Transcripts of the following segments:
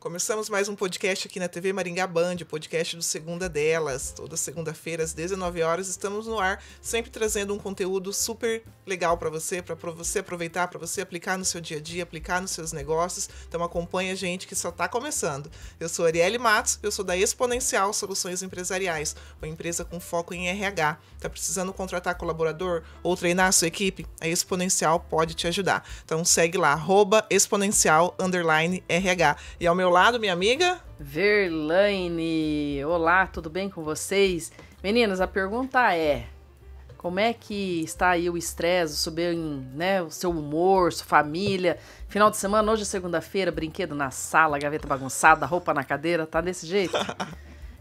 Começamos mais um podcast aqui na TV Maringá Band, o podcast do Segunda Delas. Toda segunda-feira, às 19 horas, estamos no ar, sempre trazendo um conteúdo super legal para você aproveitar, para você aplicar no seu dia a dia, aplicar nos seus negócios. Então acompanha a gente que só está começando. Eu sou Arielle Matos, eu sou da Exponencial Soluções Empresariais, uma empresa com foco em RH. Está precisando contratar colaborador ou treinar a sua equipe? A Exponencial pode te ajudar. Então segue lá, @exponencial_RH. E ao meu lado, minha amiga Verlaine. Olá, tudo bem com vocês? Meninas, a pergunta é: como é que está aí o estresse, sobre, né, o seu humor, sua família? Final de semana, hoje é segunda-feira, brinquedo na sala, gaveta bagunçada, roupa na cadeira, tá desse jeito?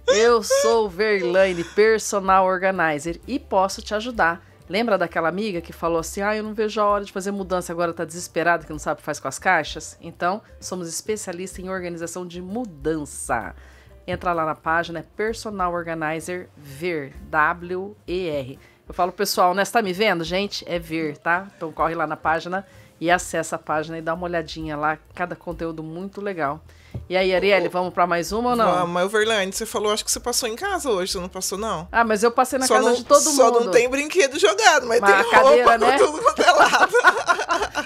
Eu sou Verlaine, Personal Organizer, e posso te ajudar. Lembra daquela amiga que falou assim: ah, eu não vejo a hora de fazer mudança, agora tá desesperada que não sabe o que faz com as caixas? Então, somos especialistas em organização de mudança. Entra lá na página, é Personal Organizer VER, W-E-R. Eu falo, pessoal, né? Você tá me vendo, gente? É VER, tá? Então corre lá na página e acessa a página e dá uma olhadinha lá, cada conteúdo muito legal. E aí, Arielle, vamos pra mais uma ou não? Não, mas Verlaine, você falou, acho que você passou em casa hoje, você não passou, não? Ah, mas eu passei na só casa não, de todo só mundo. Só não tem brinquedo jogado, mas tem a roupa, cadeira, né? Tudo quanto é lado.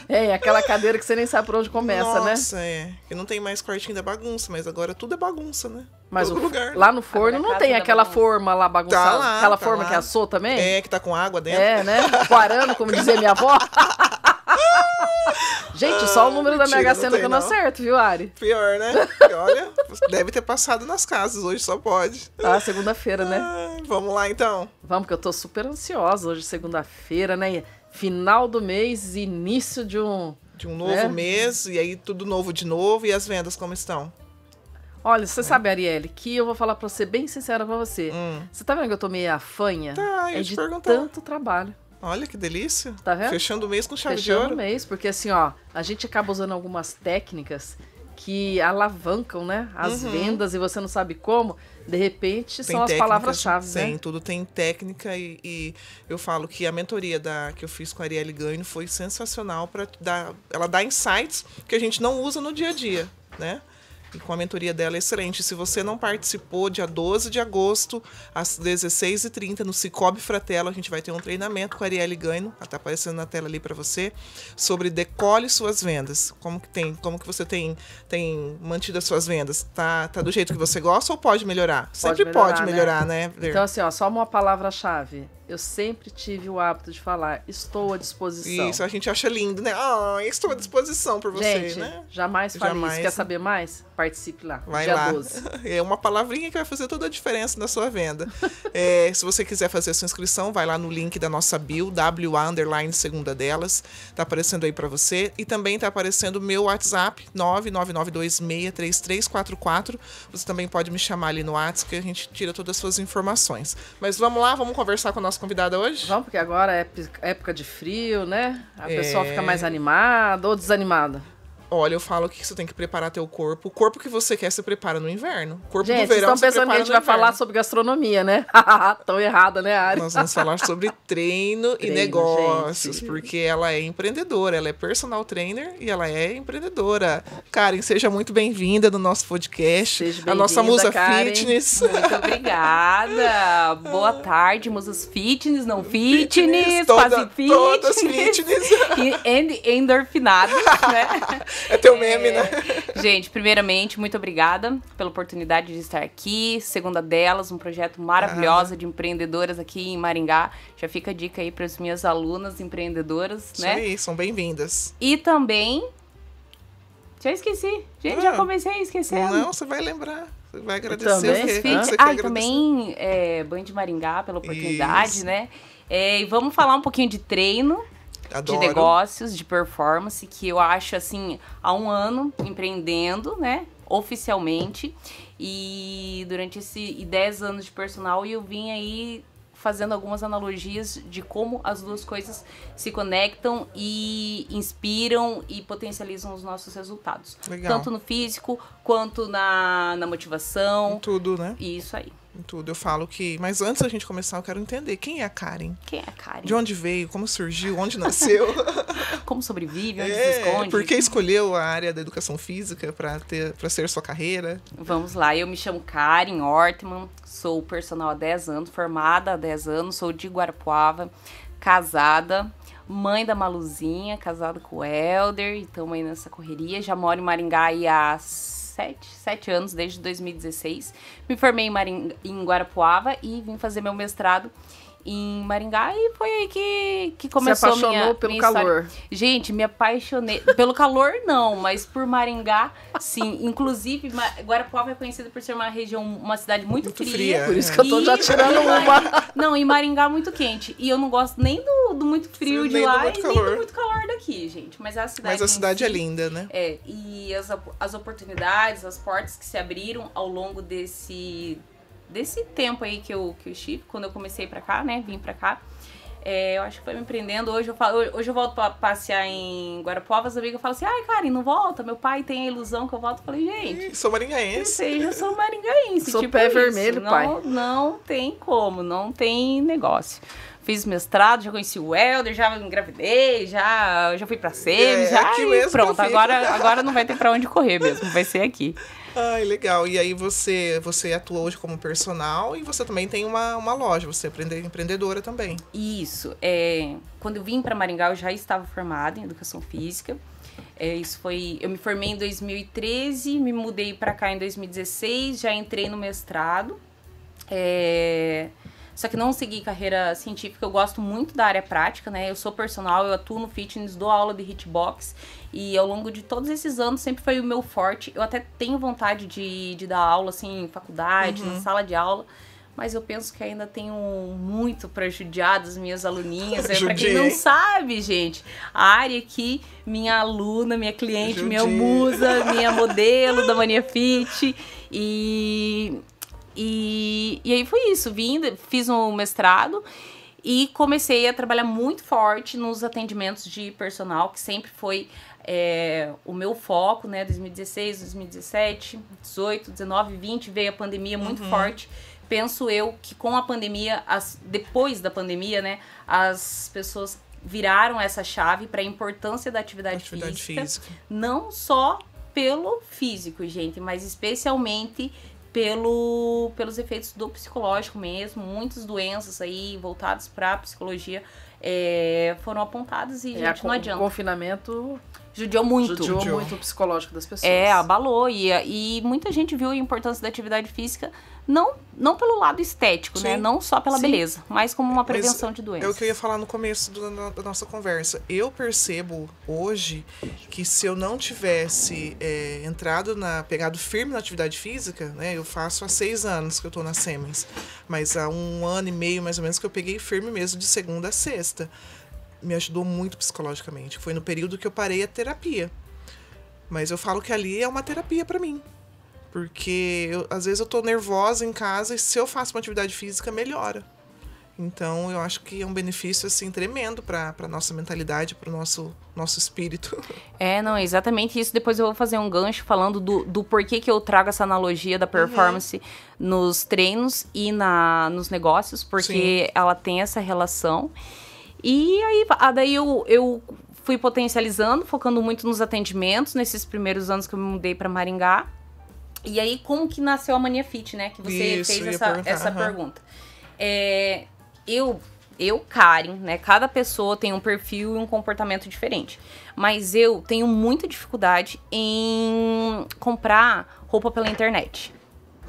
É, aquela cadeira que você nem sabe por onde começa. Nossa, né? Nossa, é. Que não tem mais quartinho da bagunça, mas agora tudo é bagunça, né? Mas todo lugar. Lá no forno não tem aquela forma lá bagunçada, tá lá, aquela tá forma lá. Que assou também? É, que tá com água dentro. É, né? Guarano, como dizia minha avó. Gente, só o número da Mega Sena que eu não acerto, viu, Ari? Pior, né? Porque, olha, deve ter passado nas casas, hoje só pode. Ah, segunda-feira, né? Ah, vamos lá, então. Vamos, que eu tô super ansiosa hoje, segunda-feira, né? Final do mês, início de um novo, né, mês, e aí tudo novo de novo. E as vendas, como estão? Olha, você sabe, Arielle, que eu vou falar pra você, bem sincera pra você. Você tá vendo que eu tô meio afanha? Tá, eu ia te perguntar. É de tanto trabalho. Olha que delícia. Tá vendo? Fechando o mês com chave de ouro. Fechando o mês, porque assim, ó, a gente acaba usando algumas técnicas que alavancam, né, as vendas, e você não sabe como. De repente, tem são as palavras-chave, né? Sim, tudo tem técnica, e eu falo que a mentoria que eu fiz com a Ariele Gaino foi sensacional. Ela dá insights que a gente não usa no dia a dia, né? E com a mentoria dela é excelente. Se você não participou, dia 12 de agosto, às 16h30, no Sicoob Fratello, a gente vai ter um treinamento com a Arielle Gaino, tá aparecendo na tela ali para você, sobre decole suas vendas. Como que você tem mantido as suas vendas? Tá do jeito que você gosta ou pode melhorar? Sempre pode melhorar, né? Então, assim, ó, só uma palavra-chave. Eu sempre tive o hábito de falar, estou à disposição. Isso, a gente acha lindo, né? Ah, estou à disposição por você, gente, né? Jamais falei isso. Quer saber mais? Participe lá, vai dia lá. 12. É uma palavrinha que vai fazer toda a diferença na sua venda. Se você quiser fazer a sua inscrição, vai lá no link da nossa bio, WA_Segunda Delas. Tá aparecendo aí para você. E também tá aparecendo o meu WhatsApp, 999263344. Você também pode me chamar ali no WhatsApp, que a gente tira todas as suas informações. Mas vamos lá, vamos conversar com a nossa convidada hoje? Vamos, porque agora é época de frio, né? A pessoa fica mais animada ou desanimada? Olha, eu falo que você tem que preparar teu corpo. O corpo que você quer se prepara no inverno. O corpo do verão se prepara no inverno. Gente, vocês estão pensando que a gente vai falar sobre gastronomia, né? Tão errada, né, Ari? Nós vamos falar sobre treino e negócios, gente. Porque ela é empreendedora, ela é personal trainer e ela é empreendedora. Karin, seja muito bem-vinda no nosso podcast. Seja bem-vinda, a nossa Musa Karin. Fitness. Muito obrigada. Boa tarde, Musas Fitness, não Fitness, quase Fitness. Todas Fitness. E endorfinadas, né? É teu meme, né? Gente, primeiramente, muito obrigada pela oportunidade de estar aqui. Segunda Delas, um projeto maravilhoso de empreendedoras aqui em Maringá. Já fica a dica aí para as minhas alunas empreendedoras, né? Isso aí, são bem-vindas. E também... já esqueci. Gente, já comecei a esquecer. Não, você vai lembrar. Você vai agradecer. Também Band Maringá pela oportunidade, isso, né? E vamos falar um pouquinho de treino. Adoro. De negócios, de performance, que eu acho, assim, há um ano empreendendo, né, oficialmente, e durante esses 10 anos de personal, eu vim aí fazendo algumas analogias de como as duas coisas se conectam e inspiram e potencializam os nossos resultados. Legal. Tanto no físico, quanto na motivação. Em tudo, né? Isso aí. Em tudo, eu falo que... Mas antes da gente começar, eu quero entender quem é a Karin. Quem é a Karin? De onde veio, como surgiu, onde nasceu. Como sobrevive? Onde se esconde? Por que escolheu a área da educação física para ser sua carreira? Vamos lá, eu me chamo Karin Hortmann, sou personal há 10 anos, formada há 10 anos, sou de Guarapuava, casada, mãe da Maluzinha, casada com o Helder, e estamos aí nessa correria. Já moro em Maringá aí há 7 anos, desde 2016. Me formei em Guarapuava e vim fazer meu mestrado em Maringá, e foi aí que começou a minha... Se apaixonou pelo calor. Gente, me apaixonei. Pelo calor, não, mas por Maringá, sim. Inclusive, Guarapuava é conhecida por ser uma região, uma cidade muito fria. Por isso que eu tô já tirando uma. Não, e Maringá muito quente. E eu não gosto nem do muito frio de lá e nem do muito calor daqui, gente. Mas a cidade, é linda, né? É, e as oportunidades, as portas que se abriram ao longo desse tempo aí que eu estive, quando eu comecei pra cá, né, vim pra cá, eu acho que foi me empreendendo. Hoje eu volto pra passear em Guarapuava, as amigas falam assim, ai, Karin, não volta, meu pai tem a ilusão que eu volto. Eu falei, gente... Sou maringaense. Eu sou maringaense. Sou tipo pé vermelho, não, pai. Não tem como, não tem negócio. Fiz mestrado, já conheci o Helder, já engravidei, já fui pra SEMES, pronto, agora não vai ter pra onde correr mesmo, vai ser aqui. Ai, legal. E aí você atua hoje como personal e você também tem uma loja, você é empreendedora também. Isso. Quando eu vim para Maringá, eu já estava formada em Educação Física. Eu me formei em 2013, me mudei para cá em 2016, já entrei no mestrado. Só que não segui carreira científica, eu gosto muito da área prática, né? Eu sou personal, eu atuo no fitness, dou aula de hitbox. E ao longo de todos esses anos sempre foi o meu forte. Eu até tenho vontade de dar aula, assim, em faculdade, na sala de aula. Mas eu penso que ainda tenho muito para judiar das minhas aluninhas. Para quem não sabe, gente, a área que minha aluna, minha cliente, minha musa, minha modelo da Mania Fit. E aí foi isso, fiz um mestrado e comecei a trabalhar muito forte nos atendimentos de personal, que sempre foi o meu foco, né? 2016, 2017, 18, 19, 20, veio a pandemia muito forte. Penso eu que com a pandemia, depois da pandemia, né, as pessoas viraram essa chave para a importância da atividade física, não só pelo físico, gente, mas especialmente pelos efeitos do psicológico mesmo. Muitas doenças aí voltadas para a psicologia foram apontadas e, gente, não adianta. O confinamento judiou muito o psicológico das pessoas. Abalou. E muita gente viu a importância da atividade física, não pelo lado estético, né? Não só pela beleza, mas como uma prevenção de doenças. É o que eu ia falar no começo da nossa conversa. Eu percebo hoje que se eu não tivesse pegado firme na atividade física, né? Eu faço há 6 anos que eu tô na SEMES, mas há 1 ano e meio mais ou menos que eu peguei firme mesmo de segunda a sexta. Me ajudou muito psicologicamente. Foi no período que eu parei a terapia. Mas eu falo que ali é uma terapia pra mim. Porque às vezes eu tô nervosa em casa e se eu faço uma atividade física, melhora. Então eu acho que é um benefício assim tremendo pra nossa mentalidade, pro nosso espírito. Não, exatamente isso. Depois eu vou fazer um gancho falando do porquê que eu trago essa analogia da performance nos treinos e nos negócios, porque ela tem essa relação. E aí, daí eu fui potencializando, focando muito nos atendimentos, nesses primeiros anos que eu me mudei pra Maringá. E aí, como que nasceu a Mania Fit, né? Que você fez essa pergunta. Eu, Karin, né? Cada pessoa tem um perfil e um comportamento diferente. Mas eu tenho muita dificuldade em comprar roupa pela internet.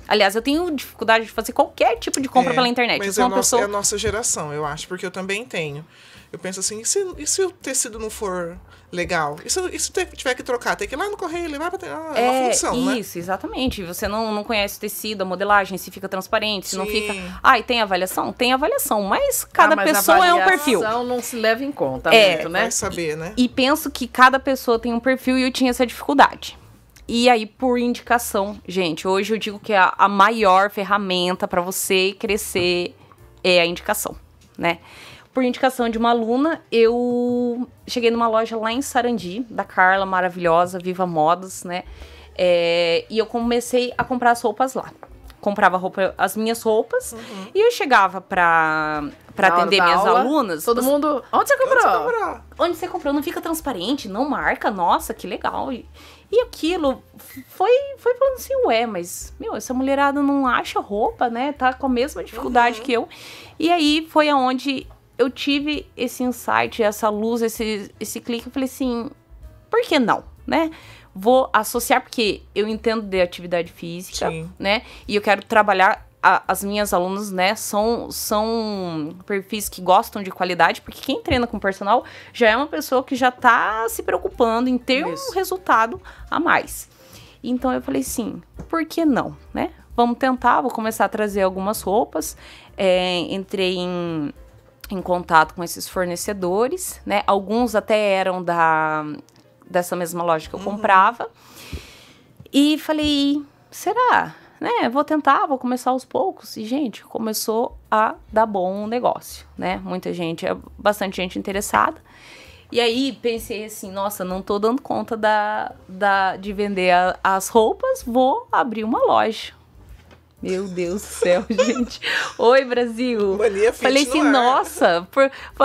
Aliás, eu tenho dificuldade de fazer qualquer tipo de compra pela internet. Mas é a nossa geração, eu acho, porque eu também tenho. Eu penso assim, e se o tecido não for legal? E se tiver que trocar? Tem que ir lá no correio, levar pra... É uma função, isso, né? Isso, exatamente. Você não conhece o tecido, a modelagem, se fica transparente, se não fica... Ah, e tem avaliação? Tem avaliação, mas cada pessoa é um perfil. A avaliação não se leva em conta muito, né? Vai saber, né? E penso que cada pessoa tem um perfil e eu tinha essa dificuldade. E aí, por indicação, gente, hoje eu digo que a maior ferramenta para você crescer é a indicação, né? Por indicação de uma aluna, eu cheguei numa loja lá em Sarandi, da Carla, maravilhosa, Viva Modos, né? E eu comecei a comprar as roupas lá. comprava roupa, as minhas roupas. Uhum. E eu chegava pra atender minhas alunas. Todo mundo... Onde você comprou? Onde você comprou? Não fica transparente, não marca. Nossa, que legal. E aquilo foi falando assim, ué, mas, meu, essa mulherada não acha roupa, né? Tá com a mesma dificuldade que eu. E aí foi aonde eu tive esse insight, essa luz, esse clique. Eu falei assim, por que não, né? Vou associar, porque eu entendo de atividade física, sim, né? E eu quero trabalhar... As minhas alunas, né, são perfis que gostam de qualidade, porque quem treina com personal já é uma pessoa que já tá se preocupando em ter um resultado a mais. Então, eu falei assim, por que não, né? Vamos tentar, vou começar a trazer algumas roupas. Entrei em contato com esses fornecedores, né? Alguns até eram dessa mesma loja que eu comprava. E falei, será... Né, vou tentar, vou começar aos poucos. E, gente, começou a dar bom o negócio, né? Bastante gente interessada. E aí, pensei assim, nossa, não tô dando conta de vender as roupas, vou abrir uma loja. Meu Deus do céu, gente. Oi, Brasil. Mania Fit. Falei assim, nossa,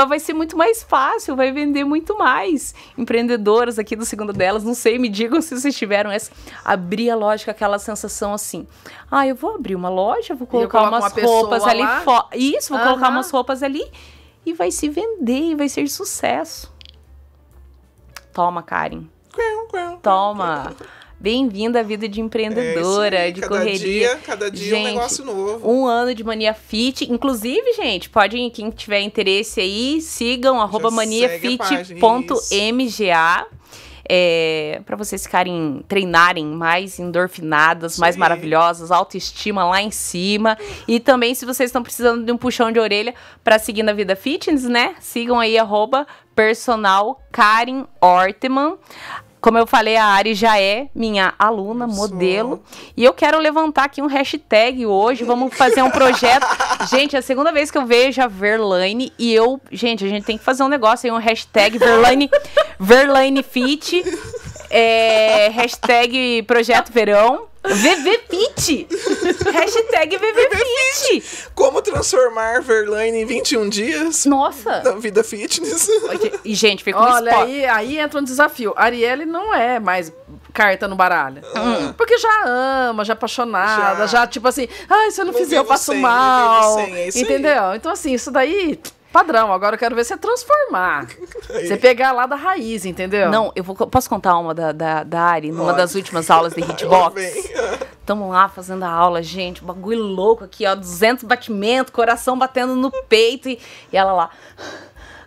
vai ser muito mais fácil, vai vender muito mais. Empreendedoras aqui do Segunda Delas, não sei, me digam se vocês tiveram essa. Abrir a loja com aquela sensação assim, eu vou abrir uma loja, vou colocar umas roupas ali fora. Isso, vou colocar umas roupas ali e vai se vender, e vai ser sucesso. Toma, Karin. Toma. Bem-vinda à vida de empreendedora, de correria. Cada dia gente, um negócio novo. Um ano de Mania Fit. Inclusive, gente, pode, quem tiver interesse aí, sigam @maniafit.mga para vocês treinarem mais endorfinadas, mais maravilhosas, autoestima lá em cima. E também, se vocês estão precisando de um puxão de orelha para seguir na vida fitness, né? Sigam aí, @personalkarinhortmann. Como eu falei, a Ari já é minha aluna, modelo. E eu quero levantar aqui um hashtag hoje. Vamos fazer um projeto. Gente, é a segunda vez que eu vejo a Verlaine. E eu... Gente, a gente tem que fazer um negócio aí. Um hashtag Verlaine Fit. Hashtag Projeto Verão. VVFit! Hashtag VVFit! Como transformar Verlaine em 21 dias? Nossa! Na vida fitness. E, gente, fica um spoiler. Olha, aí entra um desafio. Arielle não é mais carta no baralho. Porque já ama, já é apaixonada, já tipo assim, se eu não fizer, eu passo mal. Entendeu? Então, assim, isso daí... Padrão, agora eu quero ver você transformar. Você pegar lá da raiz, entendeu? Não, posso contar uma da Ari, numa das últimas aulas de hitbox? Estamos lá fazendo a aula, gente, bagulho louco aqui, ó, 200 batimentos, coração batendo no peito. E ela lá,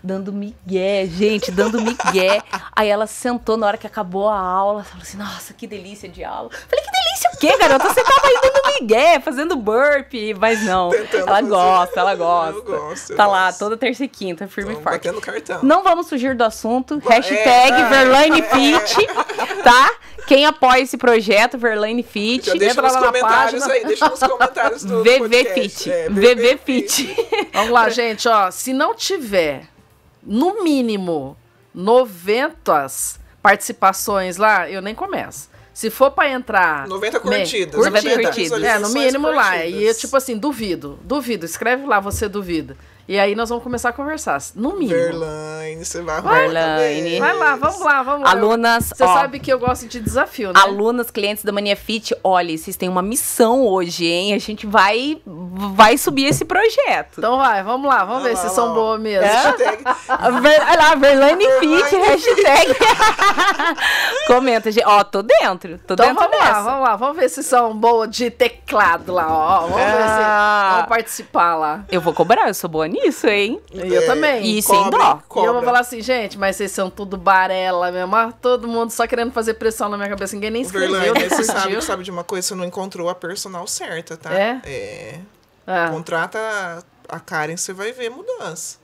dando migué, gente, dando migué. Aí ela sentou na hora que acabou a aula, falou assim, nossa, que delícia de aula. Falei, que delícia o quê, garota? Você tava aí dando migué, fazendo burpee, mas não. Ela gosta. Eu gosto. Toda terça e quinta, firme e forte. Não vamos fugir do assunto, #VerlaineFit, tá? Quem apoia esse projeto, Verlaine Fit, deixa nos comentários do podcast. VVFit. Vamos lá, gente, ó, se não tiver no mínimo 90 participações lá, eu nem começo. Se for pra entrar... 90 curtidas. 90 curtidas. No mínimo curtidas. Lá. E eu, tipo assim, duvido. Escreve lá, você duvida. E aí nós vamos começar a conversar. No mínimo. Verlaine, você vai Verlaine. Vai lá, vamos lá. Alunas, você sabe que eu gosto de desafio, né? Alunas, clientes da Mania Fit, olha, vocês têm uma missão hoje, hein? A gente vai subir esse projeto. Então vamos ver se são boas mesmo. Vai lá, Verlaine Fit, hashtag. Comenta, gente. Tô dentro. Então vamos lá. Vamos ver se são boas de teclado lá, Vamos ver se vão participar lá. Eu vou cobrar, eu sou boa nisso, hein? Eu também. E sem dó. E eu vou falar assim, gente, mas vocês são tudo barela mesmo. Todo mundo só querendo fazer pressão na minha cabeça. Ninguém nem escreveu. Verlaine, você sabe de uma coisa? Você não encontrou a personal certa, tá? Contrata a Karin, você vai ver mudança.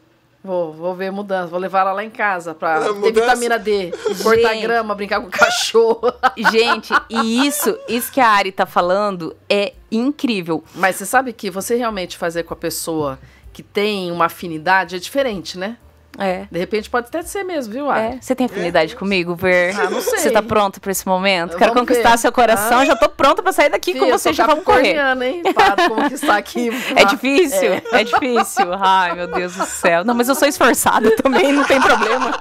Vou ver mudança. Vou levar ela lá em casa pra ter vitamina D, cortar grama, brincar com o cachorro. Gente, e isso que a Ari tá falando é incrível. Mas você sabe que você realmente fazer com a pessoa que tem uma afinidade é diferente, né? É. De repente pode até ser mesmo, viu, Ari? É. Você tem afinidade comigo, Ver? Ah, não sei. Você tá pronta pra esse momento? Quero conquistar seu coração, já tô pronta pra sair daqui. Fia, com vocês, já vamos correr. Hein? Para conquistar aqui. É difícil? É difícil. Ai, meu Deus do céu. Não, mas eu sou esforçada também, não tem problema.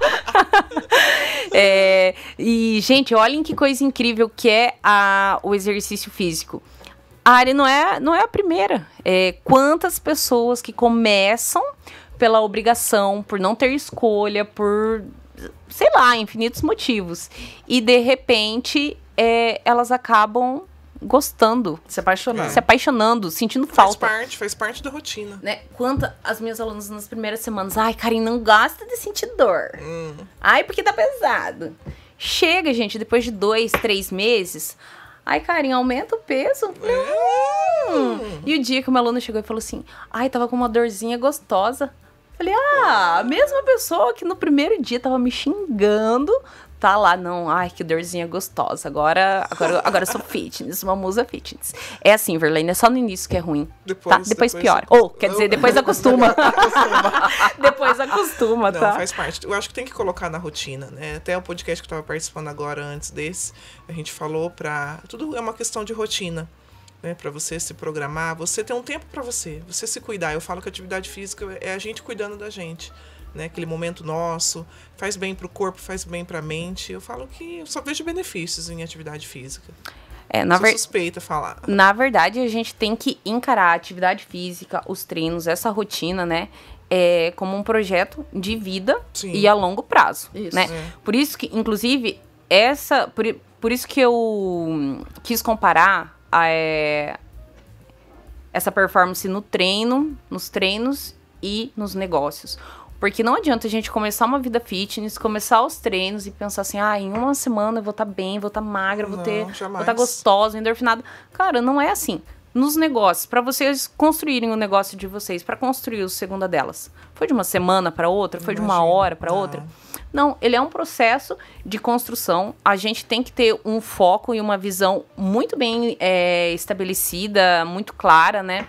E, gente, olhem que coisa incrível que é o exercício físico. A Ari não é a primeira. Quantas pessoas que começam pela obrigação, por não ter escolha, por, sei lá, infinitos motivos. E, de repente, elas acabam gostando. Se apaixonando, sentindo falta. Faz parte da rotina. Né? Quanto as minhas alunas nas primeiras semanas, ai, Karin, não gosta de sentir dor. Ai, porque tá pesado. Chega, gente, depois de 2, 3 meses... Ai, Karin, aumenta o peso? E o dia que o meu aluno chegou e falou assim, ai, tava com uma dorzinha gostosa. Falei, a mesma pessoa que no primeiro dia tava me xingando, tá lá, não, ai, que dorzinha gostosa. Agora eu sou fitness, uma musa fitness. É assim, Verlaine, é só no início que é ruim. Depois piora. Ou, quer dizer, depois acostuma. Depois acostuma, tá? Não, faz parte. Eu acho que tem que colocar na rotina, né? Até o podcast que eu tava participando agora, antes desse, a gente falou pra... Tudo é uma questão de rotina, né? Pra você se programar, você ter um tempo pra você. Você se cuidar. Eu falo que atividade física é a gente cuidando da gente. Né, aquele momento nosso, faz bem para o corpo, faz bem para a mente. Eu falo que eu só vejo benefícios em atividade física. Suspeita falar. Na verdade, a gente tem que encarar a atividade física, os treinos, essa rotina, né? Como um projeto de vida. Sim. E a longo prazo. Isso, né? Por isso que, inclusive, por isso que eu quis comparar essa performance no treino, nos treinos e nos negócios. Porque não adianta a gente começar uma vida fitness, começar os treinos e pensar assim, ah, em uma semana eu vou estar bem, vou estar magra, vou estar gostosa, endorfinada. Cara, não é assim. Nos negócios, para vocês construírem o negócio de vocês, para construir o Segunda Delas. Foi de uma semana para outra? Foi de uma hora para outra? Não, ele é um processo de construção. A gente tem que ter um foco e uma visão muito bem estabelecida, muito clara, né?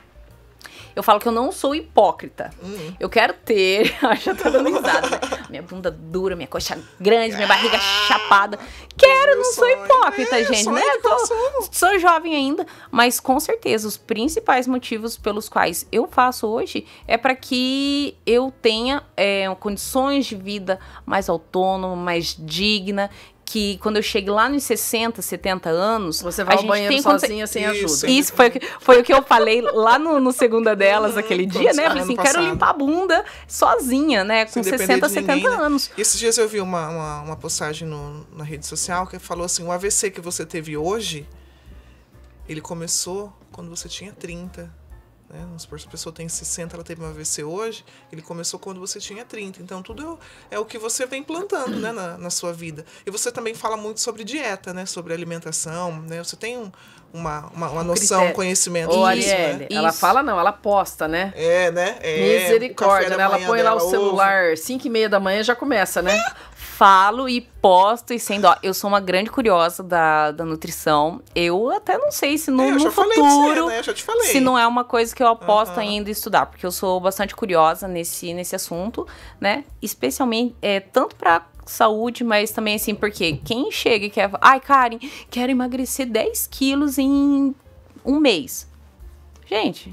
Eu falo que eu não sou hipócrita. Eu quero ter... já tô dando risada, né? Minha bunda dura, minha coxa grande, minha barriga chapada. Quero, não sou hipócrita, gente, né? Sou jovem ainda, mas com certeza os principais motivos pelos quais eu faço hoje é para que eu tenha condições de vida mais autônoma, mais digna, que quando eu chegue lá nos 60, 70 anos... Você vai ao banheiro sozinha sem ajuda. Isso, foi o que eu falei lá no Segunda Delas, aquele dia, né? Eu falei assim, quero limpar a bunda sozinha, né? Com 60, 70 anos. Esses dias eu vi uma postagem na rede social que falou assim, o AVC que você teve hoje, ele começou quando você tinha 30. Né? Se a pessoa tem 60, ela teve um AVC hoje, ele começou quando você tinha 30. Então, tudo é o que você vem plantando, né, na sua vida. E você também fala muito sobre dieta, né, sobre alimentação, né? Você tem uma noção, um conhecimento disso, né? Ela fala não, ela posta, né? Né? Misericórdia, né? Ela põe lá o celular, 5h30 da manhã já começa, né? Falo e posto e sem dó. Eu sou uma grande curiosa da nutrição. Eu até não sei se no futuro, né? Se não é uma coisa que eu aposto ainda estudar, porque eu sou bastante curiosa nesse assunto, né? Especialmente, tanto para saúde, mas também assim, porque quem chega e quer... Ai, Karin, quero emagrecer 10 quilos em um mês. Gente,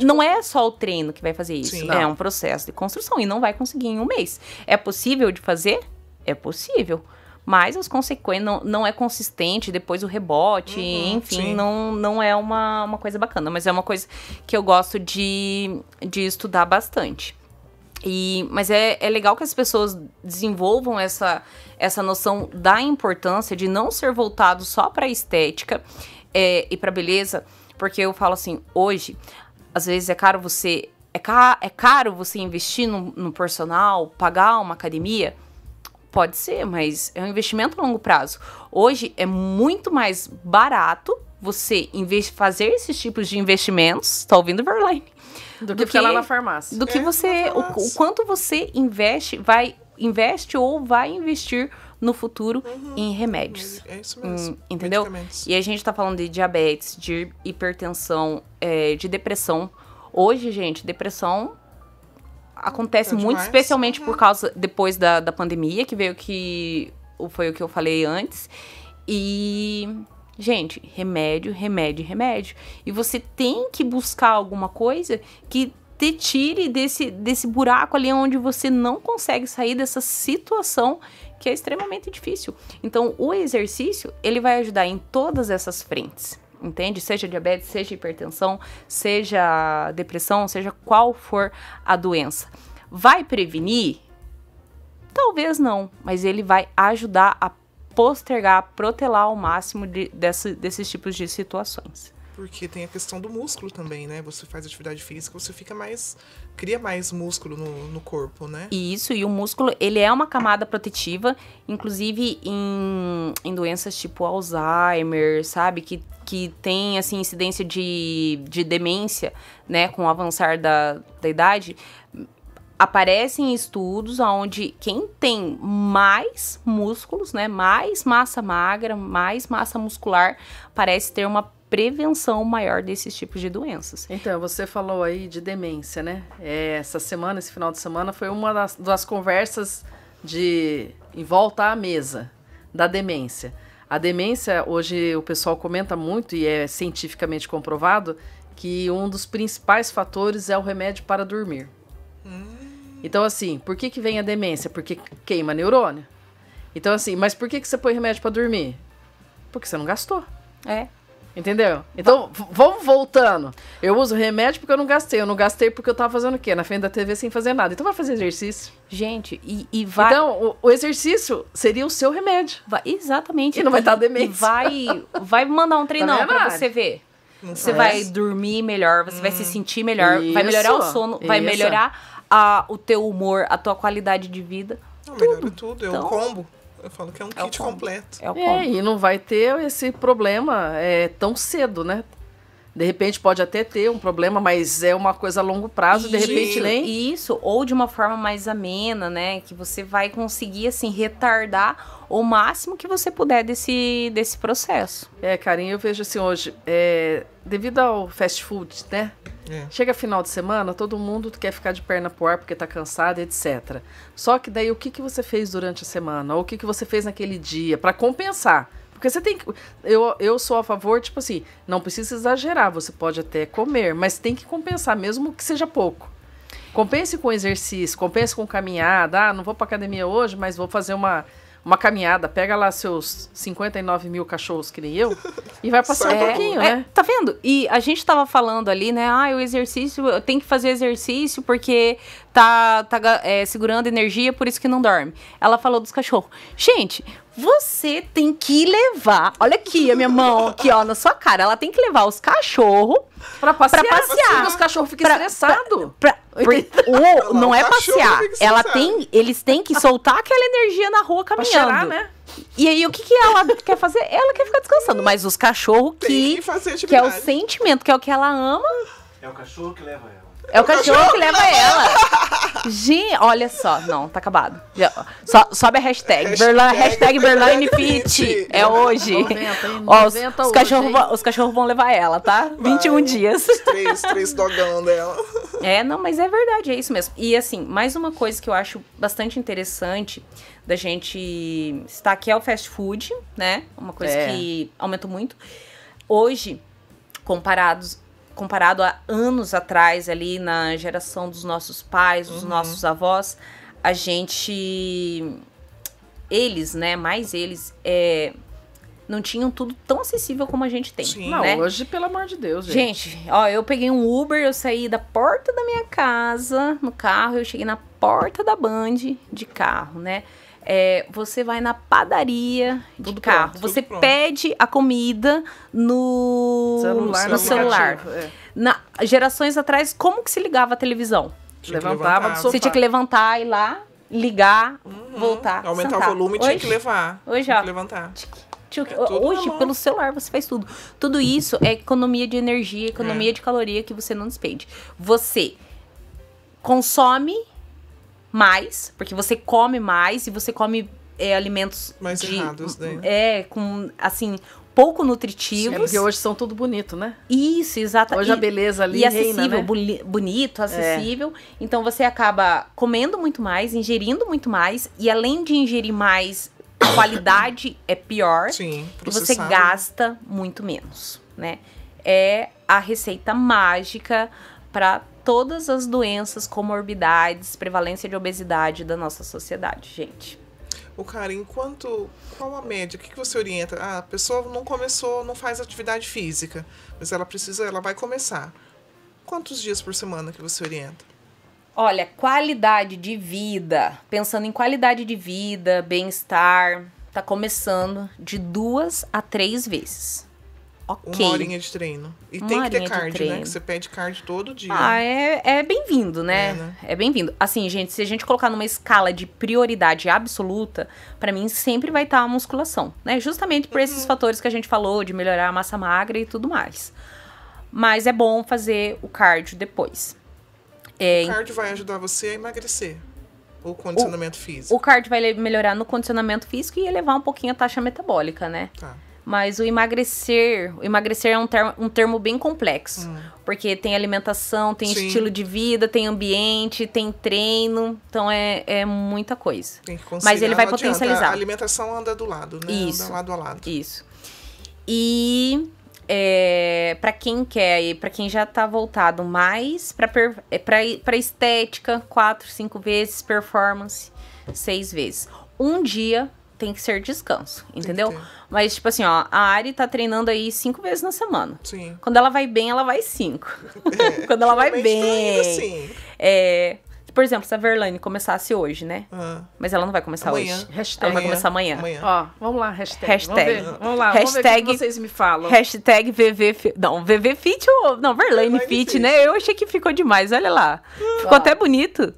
não é só o treino que vai fazer isso. Sim, é um processo de construção e não vai conseguir em um mês. É possível de fazer? É possível, mas as consequências não é consistente, depois o rebote, enfim, não é uma coisa bacana, mas é uma coisa que eu gosto de estudar bastante. Mas é legal que as pessoas desenvolvam essa noção da importância de não ser voltado só para estética e para beleza, porque eu falo assim, hoje, às vezes é caro você investir no personal, pagar uma academia. Pode ser, mas é um investimento a longo prazo. Hoje é muito mais barato você fazer esses tipos de investimentos. Tá ouvindo, Verlaine? Do que lá na farmácia. Do que você... O quanto você vai investir no futuro em remédios. É isso mesmo. Entendeu? E a gente tá falando de diabetes, de hipertensão, de depressão. Hoje, gente, depressão... acontece muito, especialmente por causa, depois da pandemia, que veio que... Foi o que eu falei antes. E... gente, remédio, remédio, remédio. E você tem que buscar alguma coisa que te tire desse buraco ali onde você não consegue sair, dessa situação que é extremamente difícil. Então, o exercício, ele vai ajudar em todas essas frentes, entende? Seja diabetes, seja hipertensão, seja depressão, seja qual for a doença. Vai prevenir? Talvez não, mas ele vai ajudar a postergar, protelar ao máximo desses tipos de situações. Porque tem a questão do músculo também, né? Você faz atividade física, você fica mais... cria mais músculo no corpo, né? Isso, e o músculo, ele é uma camada protetiva, inclusive em doenças tipo Alzheimer, sabe? Que tem, assim, incidência de demência, né? Com o avançar da idade... Aparecem estudos onde quem tem mais músculos, né, mais massa magra, mais massa muscular, parece ter uma prevenção maior desses tipos de doenças. Então, você falou aí de demência, né? Essa semana, esse final de semana, foi uma das conversas em volta à mesa da demência. A demência, hoje o pessoal comenta muito e é cientificamente comprovado que um dos principais fatores é o remédio para dormir. Então, assim, por que vem a demência? Porque queima neurônio. Então, assim, mas por que você põe remédio pra dormir? Porque você não gastou. É. Entendeu? Então, vamos voltando. Eu uso remédio porque eu não gastei. Eu não gastei porque eu tava fazendo o quê? Na frente da TV sem fazer nada. Então, vai fazer exercício. Gente, e vai... Então, o exercício seria o seu remédio. Vai, exatamente. E não vai estar demência. Vai mandar um treinão pra você ver. Você vai dormir melhor, você vai se sentir melhor, isso, vai melhorar o sono, vai melhorar o teu humor, a tua qualidade de vida. Não, tudo. Melhora tudo, então, é um combo. Eu falo que é um kit completo. É o combo. É, e não vai ter esse problema tão cedo, né? De repente pode até ter um problema, mas é uma coisa a longo prazo, de repente nem... Isso, ou de uma forma mais amena, né? Que você vai conseguir, assim, retardar o máximo que você puder desse processo. É, Karin, eu vejo assim hoje, devido ao fast food, né? É. Chega final de semana, todo mundo quer ficar de perna pro ar porque tá cansado, etc. Só que daí, o que você fez durante a semana? Ou o que você fez naquele dia para compensar? Porque você tem que... Eu sou a favor, tipo assim, não precisa exagerar, você pode até comer, mas tem que compensar, mesmo que seja pouco. Compense com exercício, compense com caminhada. Ah, não vou pra academia hoje, mas vou fazer uma caminhada. Pega lá seus 59 mil cachorros que nem eu e vai passar um pouquinho, né? Tá vendo? E a gente tava falando ali, né? Ah, o exercício, eu tenho que fazer exercício porque tá segurando energia, por isso que não dorme. Ela falou dos cachorros. Gente... Você tem que levar... Olha aqui a minha mão, aqui, ó, na sua cara. Ela tem que levar os cachorros pra passear. Os cachorros ficam estressados. Não é passear. Eles têm que soltar aquela energia na rua caminhando. Pra cheirar, né? E aí, o que ela quer fazer? Ela quer ficar descansando. Mas os cachorros que é o sentimento, que é o que ela ama... É o cachorro que leva ela. É o cachorro que leva ela. Gente, olha só. Não, tá acabado. Sobe a hashtag. Hashtag Verlaine Fit. É hoje. 90 os cachorros vão levar ela, tá? 21 dias. Três dogão dela. É, não, mas é verdade. É isso mesmo. E assim, mais uma coisa que eu acho bastante interessante da gente estar aqui é o fast food, né? Uma coisa que aumentou muito. Hoje, comparado a anos atrás, ali na geração dos nossos pais, dos nossos avós, a gente... Eles, né? Mais eles, não tinham tudo tão acessível como a gente tem. Sim. Né? Não, hoje, pelo amor de Deus, gente, ó, eu peguei um Uber, eu saí da porta da minha casa, no carro, eu cheguei na porta da Band, de carro, né? Você vai na padaria de carro, você pede a comida no celular. Gerações atrás, como que se ligava a televisão? Levantava do sofá. Você tinha que levantar, ir lá, ligar, voltar, aumentar sentar. O volume, tinha que levar. Hoje, tinha que levantar. Hoje, pelo celular, você faz tudo. Tudo isso é economia de energia, economia de caloria que você não despende. Você consome mais, porque você come mais e você come alimentos mais errados, né? Com, assim, pouco nutritivos. É porque hoje são tudo bonito, né? Isso, exato. Hoje a beleza ali reina, né? Bonito, acessível. É. Então você acaba comendo muito mais, ingerindo muito mais. E além de ingerir mais, a qualidade é pior. Sim, processado. E você gasta muito menos, né? É a receita mágica para todas as doenças, comorbidades, prevalência de obesidade da nossa sociedade, gente. O cara, qual a média? O que você orienta? Ah, a pessoa não começou, não faz atividade física, mas ela vai começar. Quantos dias por semana que você orienta? Olha, qualidade de vida, pensando em qualidade de vida, bem-estar, tá começando de 2 a 3 vezes. Okay. Uma horinha de treino. E tem que ter cardio, né? Que você pede cardio todo dia. Ah, é bem-vindo, né? É, né? É bem-vindo. Assim, gente, se a gente colocar numa escala de prioridade absoluta, pra mim sempre vai estar a musculação, né? Justamente por esses fatores que a gente falou, de melhorar a massa magra e tudo mais. Mas é bom fazer o cardio depois. O cardio vai ajudar você a emagrecer. O condicionamento físico. O cardio vai melhorar no condicionamento físico e elevar um pouquinho a taxa metabólica, né? Tá. Mas o emagrecer é um termo bem complexo. Porque tem alimentação, tem Sim. estilo de vida, tem ambiente, tem treino. Então é muita coisa. Tem que conciliar. Mas ele vai potencializar. A alimentação anda do lado, né? Isso. Anda lado a lado. Isso. E pra quem já tá voltado mais pra estética, 4, 5 vezes, performance, 6 vezes. Um dia tem que ser descanso, entendeu? Mas, tipo assim, ó, a Ari tá treinando aí 5 vezes na semana. Sim. Quando ela vai bem, ela vai 5. Quando ela vai bem. Assim. Por exemplo, se a Verlaine começasse hoje, né? Mas ela não vai começar hoje. Hashtag. Ela vai começar amanhã. Ó, vamos lá, hashtag. Vamos lá, hashtag, vamos ver o que vocês me falam. Hashtag VV... Não, VV Fit ou... Não, Verlaine Fit, né? Eu achei que ficou demais, olha lá. Ficou até bonito.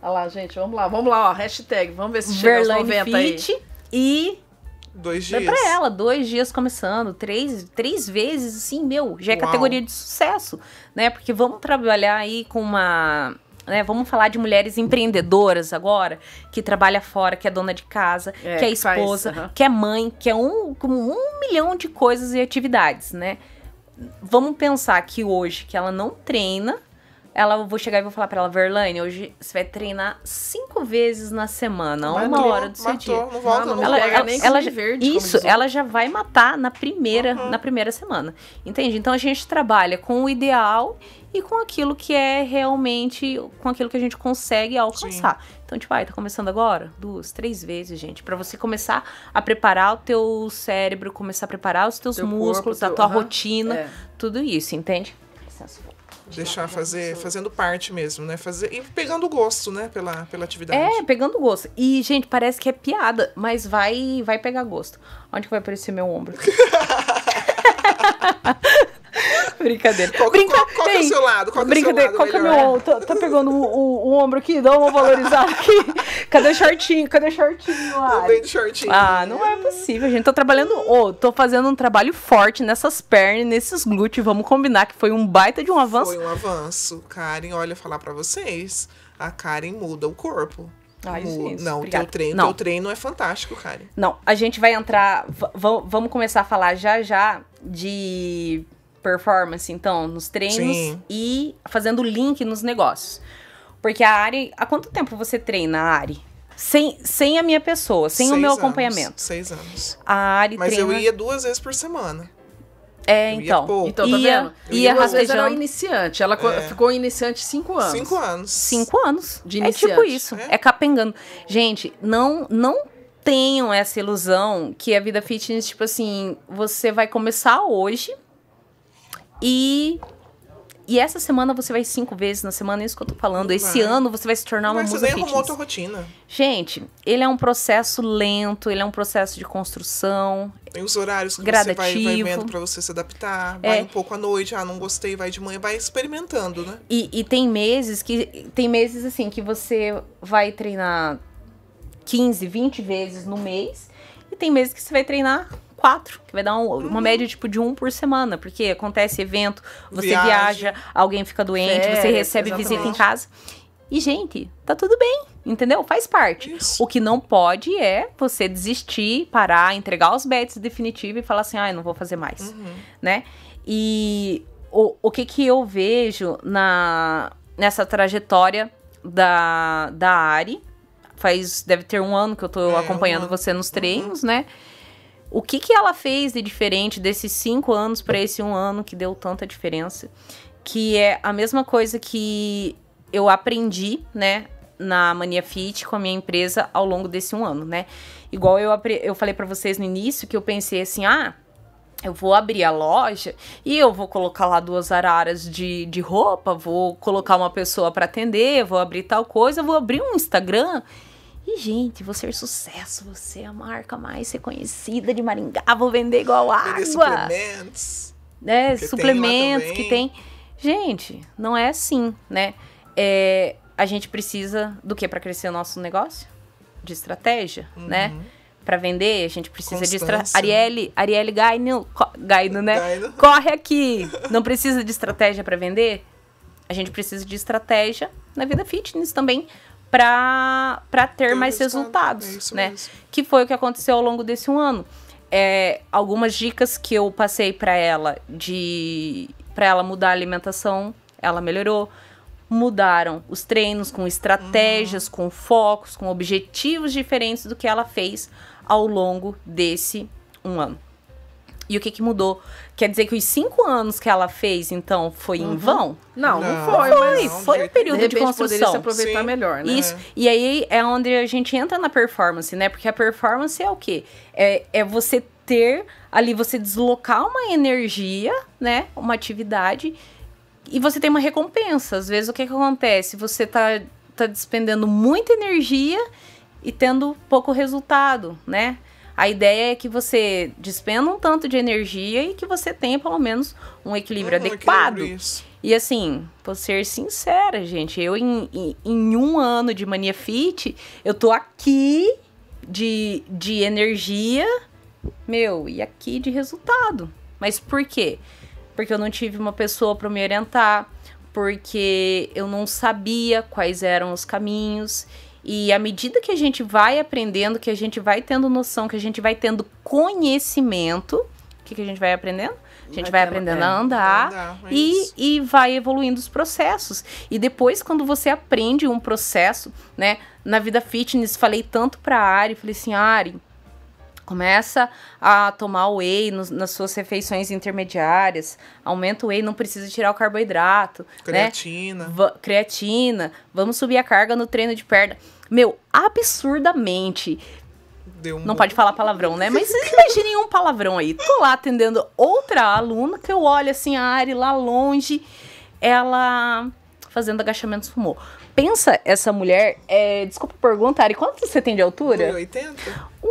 Olha lá, gente, vamos lá, ó, hashtag. Vamos ver se chega aos 90 aí. E 2 dias. É pra ela, 2 dias começando, 3 vezes, assim, meu, já é Uau. Categoria de sucesso, né? Porque vamos trabalhar aí com uma... Né? Vamos falar de mulheres empreendedoras agora, que trabalha fora, que é dona de casa, que é esposa, que é mãe, que é um milhão de coisas e atividades, né? Vamos pensar que hoje, que ela não treina, eu vou chegar e vou falar pra ela, Verlaine, hoje você vai treinar 5 vezes na semana, uma hora do seu dia. Não volta, ela já vai matar na primeira semana, entende? Então a gente trabalha com o ideal e com aquilo que é realmente, com aquilo que a gente consegue alcançar. Sim. Então, tipo, tá começando agora? 2, 3 vezes, gente, pra você começar a preparar o teu cérebro, começar a preparar os teus músculos, a tua rotina, tudo isso, entende? Deixar fazendo parte mesmo, né? E pegando gosto, né? Pela atividade. Pegando gosto. E, gente, parece que é piada, mas vai pegar gosto. Onde que vai aparecer meu ombro? Brincadeira. Qual que é o seu lado? Qual que é o meu ombro? Tá pegando o ombro aqui? Dá uma valorizada aqui. Cadê o shortinho? Não dei de shortinho. Ah, não é possível, gente. Tô trabalhando... tô fazendo um trabalho forte nessas pernas, nesses glúteos. Vamos combinar que foi um baita de um avanço. Foi um avanço. Karin, olha, falar pra vocês. A Karin muda o corpo. Ai, gente, não, teu treino é fantástico, Karin. Não, a gente vai entrar... Vamos começar a falar já de... performance, então, nos treinos Sim. e fazendo link nos negócios. Porque a Ari... Há quanto tempo você treina, Ari? Sem a minha pessoa, sem o meu acompanhamento. 6 anos. A Ari treina... Mas eu ia 2 vezes por semana. Então, tá vendo? Às vezes era iniciante. Ela ficou iniciante 5 anos. 5 anos. 5 anos. De iniciante. É tipo isso. É capengando. Gente, não tenham essa ilusão que a vida fitness, tipo assim, você vai começar hoje... E essa semana você vai 5 vezes na semana, é isso que eu tô falando. Esse ano você vai se tornar uma musa fitness. Você nem arrumou a tua rotina. Gente, ele é um processo lento, ele é um processo de construção. Tem os horários que você vai vendo pra você se adaptar. Vai um pouco à noite, não gostei, vai de manhã, vai experimentando, né? E tem meses assim, que você vai treinar 15, 20 vezes no mês. E tem meses que você vai treinar... 4, que vai dar uma média tipo de 1 por semana, porque acontece evento, você viaja, alguém fica doente, você recebe visita em casa. E, gente, tá tudo bem. Entendeu? Faz parte. Isso. O que não pode é você desistir, parar, entregar os bets definitivos e falar assim, ah, eu não vou fazer mais, né? E o que eu vejo nessa trajetória da Ari, deve ter um ano que eu tô acompanhando você nos treinos, né? O que ela fez de diferente desses 5 anos para esse 1 ano que deu tanta diferença? Que é a mesma coisa que eu aprendi, né, na Mania Fit com a minha empresa ao longo desse 1 ano, né? Igual eu falei para vocês no início, que eu pensei assim, ah, eu vou abrir a loja e eu vou colocar lá 2 araras de roupa, vou colocar uma pessoa para atender, vou abrir tal coisa, vou abrir um Instagram. E, gente, vou ser sucesso, você é a marca mais reconhecida de Maringá, vou vender igual água. Suplementos. Né? Suplementos que tem. Gente, não é assim, né? É, a gente precisa do que para crescer o nosso negócio? De estratégia, né? Para vender, a gente precisa de estratégia. Ariele Gaino, né? Gaino. Corre aqui! Não precisa de estratégia para vender? A gente precisa de estratégia na vida fitness também, para ter mais resultados, né? Mesmo. Que foi o que aconteceu ao longo desse 1 ano. É, algumas dicas que eu passei para ela, para ela mudar a alimentação, ela melhorou. Mudaram os treinos com estratégias, com focos, com objetivos diferentes do que ela fez ao longo desse 1 ano. E o que mudou? Quer dizer que os 5 anos que ela fez, então, foi em vão? Não foi. Foi um período de construção. Poderia se aproveitar melhor, né? Isso. E aí é onde a gente entra na performance, né? Porque a performance é o quê? É você ter ali, você deslocar uma energia, né? Uma atividade, e você tem uma recompensa. Às vezes, o que acontece? Você tá despendendo muita energia e tendo pouco resultado, né? A ideia é que você despenda um tanto de energia e que você tenha, pelo menos, um equilíbrio adequado. E assim, vou ser sincera, gente. Eu, em 1 ano de Mania Fit, eu tô aqui de energia, meu, e aqui de resultado. Mas por quê? Porque eu não tive uma pessoa para me orientar, porque eu não sabia quais eram os caminhos. E à medida que a gente vai aprendendo, que a gente vai tendo noção, que a gente vai tendo conhecimento, o que a gente vai aprendendo? A gente vai aprendendo a andar e vai evoluindo os processos. E depois, quando você aprende um processo, né? Na vida fitness, falei tanto pra Ari, falei assim, Ari, começa a tomar whey nas suas refeições intermediárias. Aumenta o whey, não precisa tirar o carboidrato. Creatina. Né? Creatina. Vamos subir a carga no treino de perna. Meu, absurdamente. Não pode falar palavrão, né? Mas imaginem um palavrão aí. Tô lá atendendo outra aluna que eu olho assim, a Ari lá longe. Ela fazendo agachamento sumô. Pensa, essa mulher, desculpa perguntar, Ari, quanto você tem de altura? 1,80.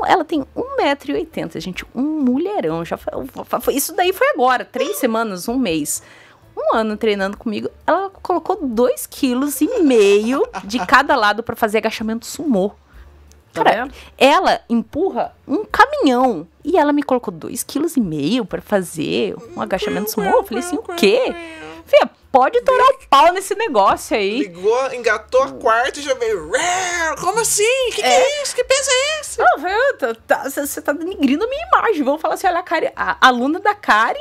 Ela tem 1,80 m, gente, um mulherão. Isso daí foi agora, 3 semanas, 1 mês. 1 ano treinando comigo, ela colocou 2,5 kg de cada lado para fazer agachamento sumô. Cara, ela empurra um caminhão e ela me colocou 2,5 kg para fazer um agachamento sumô. Eu falei assim, o quê? Fia, pode torar o pau nesse negócio aí. Ligou, engatou a quarta e já veio. Como assim? Que é isso? Que peso é esse? Você tá denigrindo a minha imagem. Vamos falar assim, olha a aluna da Karin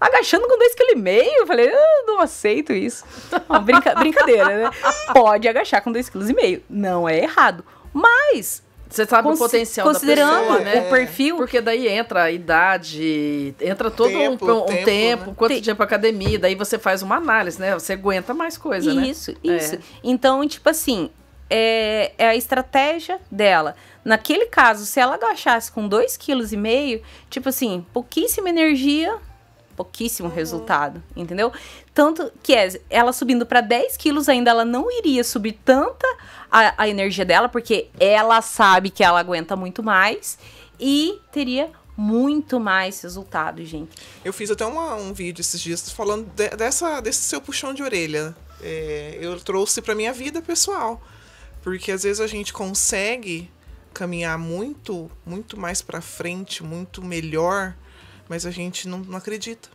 agachando com 2,5 kg. Eu falei, eu não aceito isso. Uma brincadeira, né? Pode agachar com 2,5 kg. Não é errado. Mas você sabe o potencial da pessoa, né? O perfil. Porque daí entra a idade, entra todo tempo, né? Quanto dia pra academia, daí você faz uma análise, né? Você aguenta mais coisa, né? Isso. Então, tipo assim, é a estratégia dela. Naquele caso, se ela agachasse com 2,5 kg, tipo assim, pouquíssima energia, pouquíssimo resultado, entendeu? Tanto que ela subindo para 10 kg ainda, ela não iria subir tanta a energia dela, porque ela sabe que ela aguenta muito mais e teria muito mais resultado, gente. Eu fiz até um vídeo esses dias falando desse seu puxão de orelha. Eu trouxe para minha vida pessoal, porque às vezes a gente consegue caminhar muito, muito mais para frente, muito melhor, mas a gente não acredita.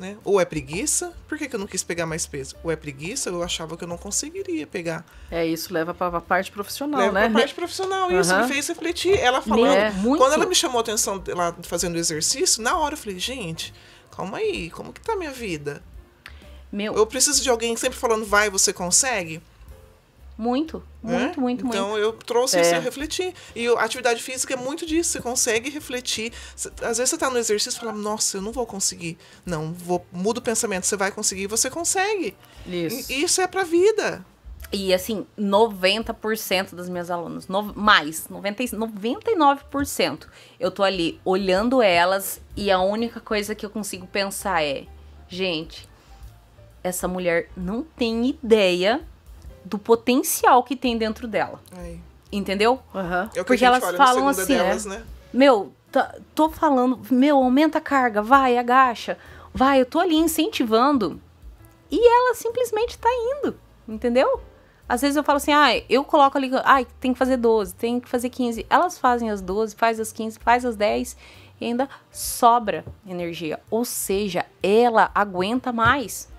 né? Ou é preguiça, por que eu não quis pegar mais peso? Ou é preguiça, eu achava que eu não conseguiria pegar. É, isso leva para a parte profissional, leva né? Leva para a parte profissional, uhum. Isso me fez refletir. Ela falando, é, quando ela me chamou a atenção, ela fazendo o exercício, na hora eu falei, gente, calma aí, como que tá a minha vida? Eu preciso de alguém sempre falando, vai, você consegue? Muito. Então, eu trouxe isso a refletir. E a atividade física é muito disso. Você consegue refletir. Às vezes, você está no exercício e fala, nossa, eu não vou conseguir. Não, muda o pensamento. Você vai conseguir, você consegue. Isso. E isso é para a vida. E, assim, 90% das minhas alunas, mais, 99%. Eu tô ali olhando elas e a única coisa que eu consigo pensar é, gente, essa mulher não tem ideia do potencial que tem dentro dela. Aí. Entendeu? Uhum. É o que porque elas falam assim, delas, né? Meu, tô falando, meu, aumenta a carga, vai, agacha, vai, eu tô ali incentivando e ela simplesmente tá indo, entendeu? Às vezes eu falo assim, ah, eu coloco ali, ah, tem que fazer 12, tem que fazer 15. Elas fazem as 12, faz as 15, faz as 10 e ainda sobra energia. Ou seja, ela aguenta mais.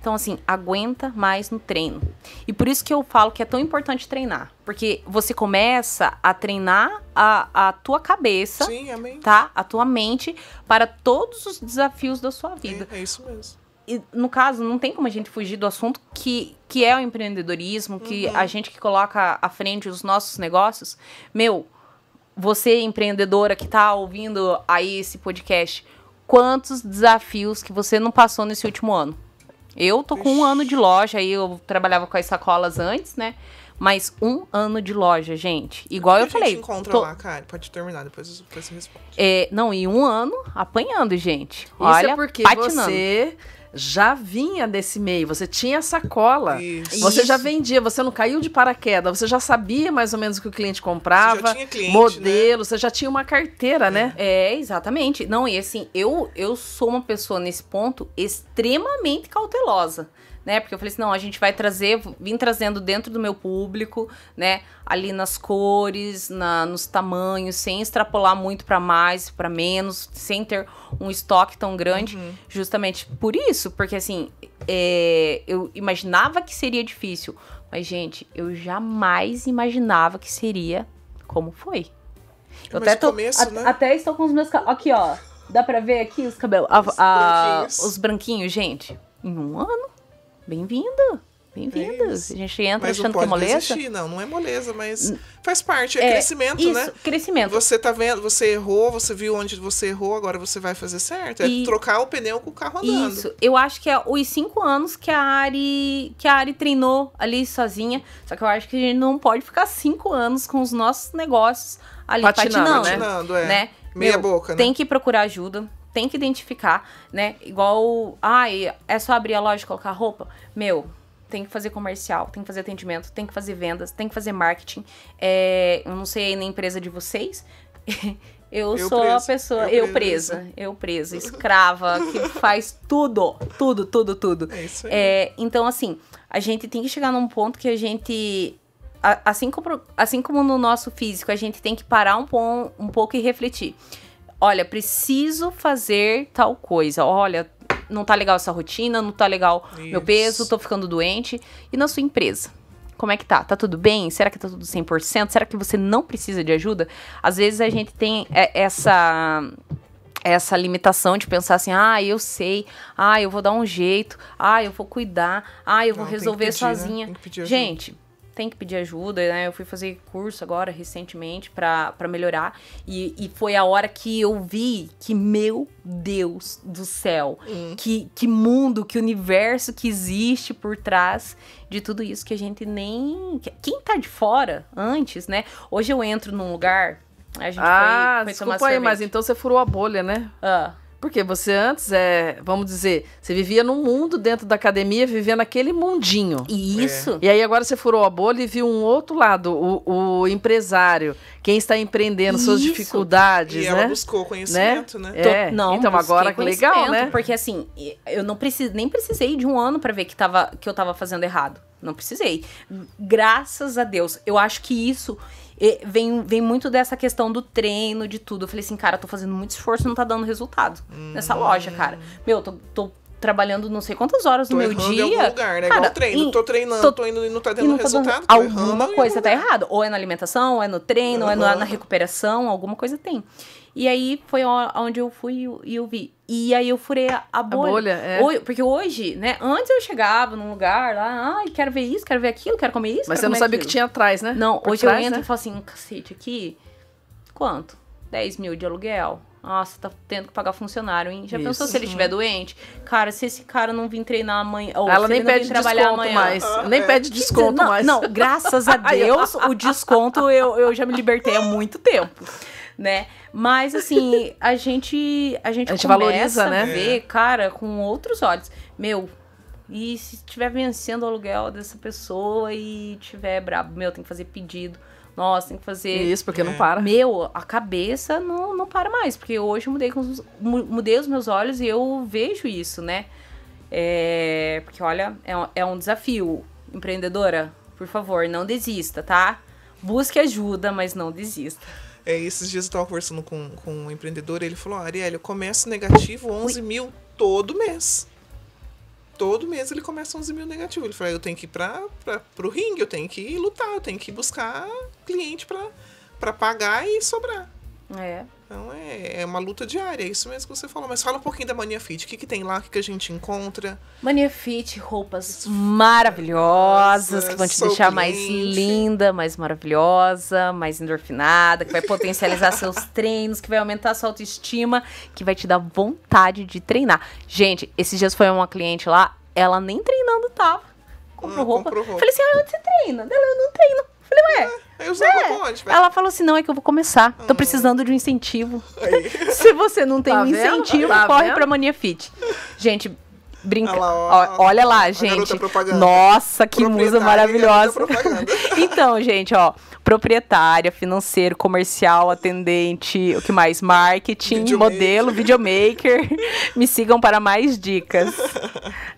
Então, assim, aguenta mais no treino. E por isso que eu falo que é tão importante treinar. Porque você começa a treinar a tua cabeça, sim, amém, tá? A tua mente para todos os desafios da sua vida. É isso mesmo. E, no caso, não tem como a gente fugir do assunto que é o empreendedorismo, que a gente que coloca à frente os nossos negócios. Meu, você empreendedora que tá ouvindo aí esse podcast, quantos desafios que você não passou nesse último ano? Eu tô com um ano de loja, aí eu trabalhava com as sacolas antes, né? Mas um ano de loja, gente. Igual eu falei. Você encontra lá, cara. Pode terminar, depois você responde. É, não, e um ano apanhando, gente. Isso. Olha, é porque patinando. Você já vinha desse meio, você tinha sacola. Isso. Você já vendia, você não caiu de paraquedas, você já sabia mais ou menos o que o cliente comprava. Você já tinha cliente, modelo, né? Você já tinha uma carteira, né? É, exatamente. Não, e assim, eu sou uma pessoa nesse ponto extremamente cautelosa, né? Porque eu falei assim, não, a gente vai trazer, vim trazendo dentro do meu público, né? Ali nas cores, nos tamanhos, sem extrapolar muito para mais, para menos, sem ter um estoque tão grande, justamente por isso, porque assim, eu imaginava que seria difícil, mas gente, eu jamais imaginava que seria como foi. Eu até, até estou com os meus cabelos, aqui ó, dá pra ver aqui os cabelos, os branquinhos, gente, em um ano. Bem-vinda, bem-vindas. A gente entra achando que é moleza. Mas não pode desistir, não é moleza, mas faz parte, é crescimento, isso, né? Crescimento. Você tá vendo, você errou, você viu onde você errou, agora você vai fazer certo. É trocar o pneu com o carro andando. Isso, eu acho que é os 5 anos que a Ari treinou ali sozinha, só que eu acho que a gente não pode ficar 5 anos com os nossos negócios ali patinando, né? Meia boca, né? Tem que procurar ajuda. Tem que identificar, né? Igual, ai, é só abrir a loja e colocar roupa? Meu, tem que fazer comercial, tem que fazer atendimento, tem que fazer vendas, tem que fazer marketing. Eu não sei aí na empresa de vocês, eu sou a pessoa, eu presa, escrava, que faz tudo. É isso aí. Então, assim, a gente tem que chegar num ponto que a gente, assim como no nosso físico, a gente tem que parar um pouco e refletir. Olha, preciso fazer tal coisa. Olha, não tá legal essa rotina, não tá legal meu peso, tô ficando doente. E na sua empresa? Como é que tá? Tá tudo bem? Será que tá tudo 100%? Será que você não precisa de ajuda? Às vezes a gente tem essa limitação de pensar assim, ah, eu sei, ah, eu vou dar um jeito, ah, eu vou cuidar, ah, eu vou resolver sozinha. Né? Gente, tem que pedir ajuda, né? Eu fui fazer curso agora, recentemente, pra melhorar. E foi a hora que eu vi que, meu Deus do céu, que mundo, que universo que existe por trás de tudo isso que a gente nem... Quem tá de fora antes, né? Hoje eu entro num lugar... A gente foi tomar desculpa aí, mas então você furou a bolha, né? Porque você antes, vamos dizer, você vivia num mundo dentro da academia, vivendo aquele mundinho. Isso. E aí agora você furou a bolha e viu um outro lado, o empresário, quem está empreendendo, suas dificuldades, né? E ela buscou conhecimento, né? Então agora que legal, né? Porque assim, eu não nem precisei de um ano para ver que eu tava fazendo errado. Não precisei. Graças a Deus. Eu acho que isso E vem muito dessa questão do treino, de tudo. Eu falei assim, cara, tô fazendo muito esforço e não tá dando resultado nessa loja, cara. Meu, tô trabalhando não sei quantas horas no meu dia. Em algum lugar, né? Cara, igual treino. Tô treinando, tô indo e não tá dando resultado. Alguma coisa tá errada. Ou é na alimentação, ou é no treino, ou é na recuperação, alguma coisa tem. E aí foi onde eu fui e eu vi. E aí eu furei a bolha. A bolha, é. Porque hoje, né, antes eu chegava num lugar lá, ai, quero ver isso, quero ver aquilo, quero comer isso. Mas você não sabia o que tinha atrás, né? Não, hoje eu entro e falo assim, cacete, aqui, quanto? 10 mil de aluguel? Nossa, tá tendo que pagar funcionário, hein? Já pensou se ele estiver doente? Cara, se esse cara não vir treinar amanhã... Ela nem pede desconto mais. Nem pede desconto mais. Não, graças a Deus, o desconto eu já me libertei há muito tempo, né? Mas, assim, a gente começa valoriza, né? A ver, cara, com outros olhos. Meu, e se estiver vencendo o aluguel dessa pessoa e tiver brabo? Meu, tem que fazer pedido. Nossa, tem que fazer... Isso, porque não para. Meu, a cabeça não para mais. Porque hoje eu mudei os meus olhos e eu vejo isso, né? Porque, olha, é um desafio. Empreendedora, por favor, não desista, tá? Busque ajuda, mas não desista. Esses dias eu estava conversando com um empreendedor e ele falou, Arielle, eu começo negativo 11 mil todo mês. Todo mês ele começa 11 mil negativo. Ele fala, eu tenho que ir pro ringue, eu tenho que ir lutar, eu tenho que ir buscar cliente pra pagar e sobrar. É. Então é uma luta diária, é isso mesmo que você falou. Mas fala um pouquinho da Mania Fit, o que tem lá, o que a gente encontra? Mania Fit, roupas maravilhosas, que vão te deixar mais linda, mais maravilhosa, mais endorfinada, que vai potencializar seus treinos, que vai aumentar sua autoestima, que vai te dar vontade de treinar. Gente, esses dias foi uma cliente lá, ela nem treinando tava, comprou roupa. Falei assim, onde você treina? Ela, eu não treino. Falei, ué, ela falou assim, não, é que eu vou começar, tô precisando de um incentivo. Se você não tem incentivo, corre pra Mania Fit. Gente, brinca, olha lá, gente, nossa, que musa maravilhosa. Então, gente, ó, proprietária, financeiro, comercial, atendente, o que mais? Marketing, modelo, videomaker, me sigam para mais dicas.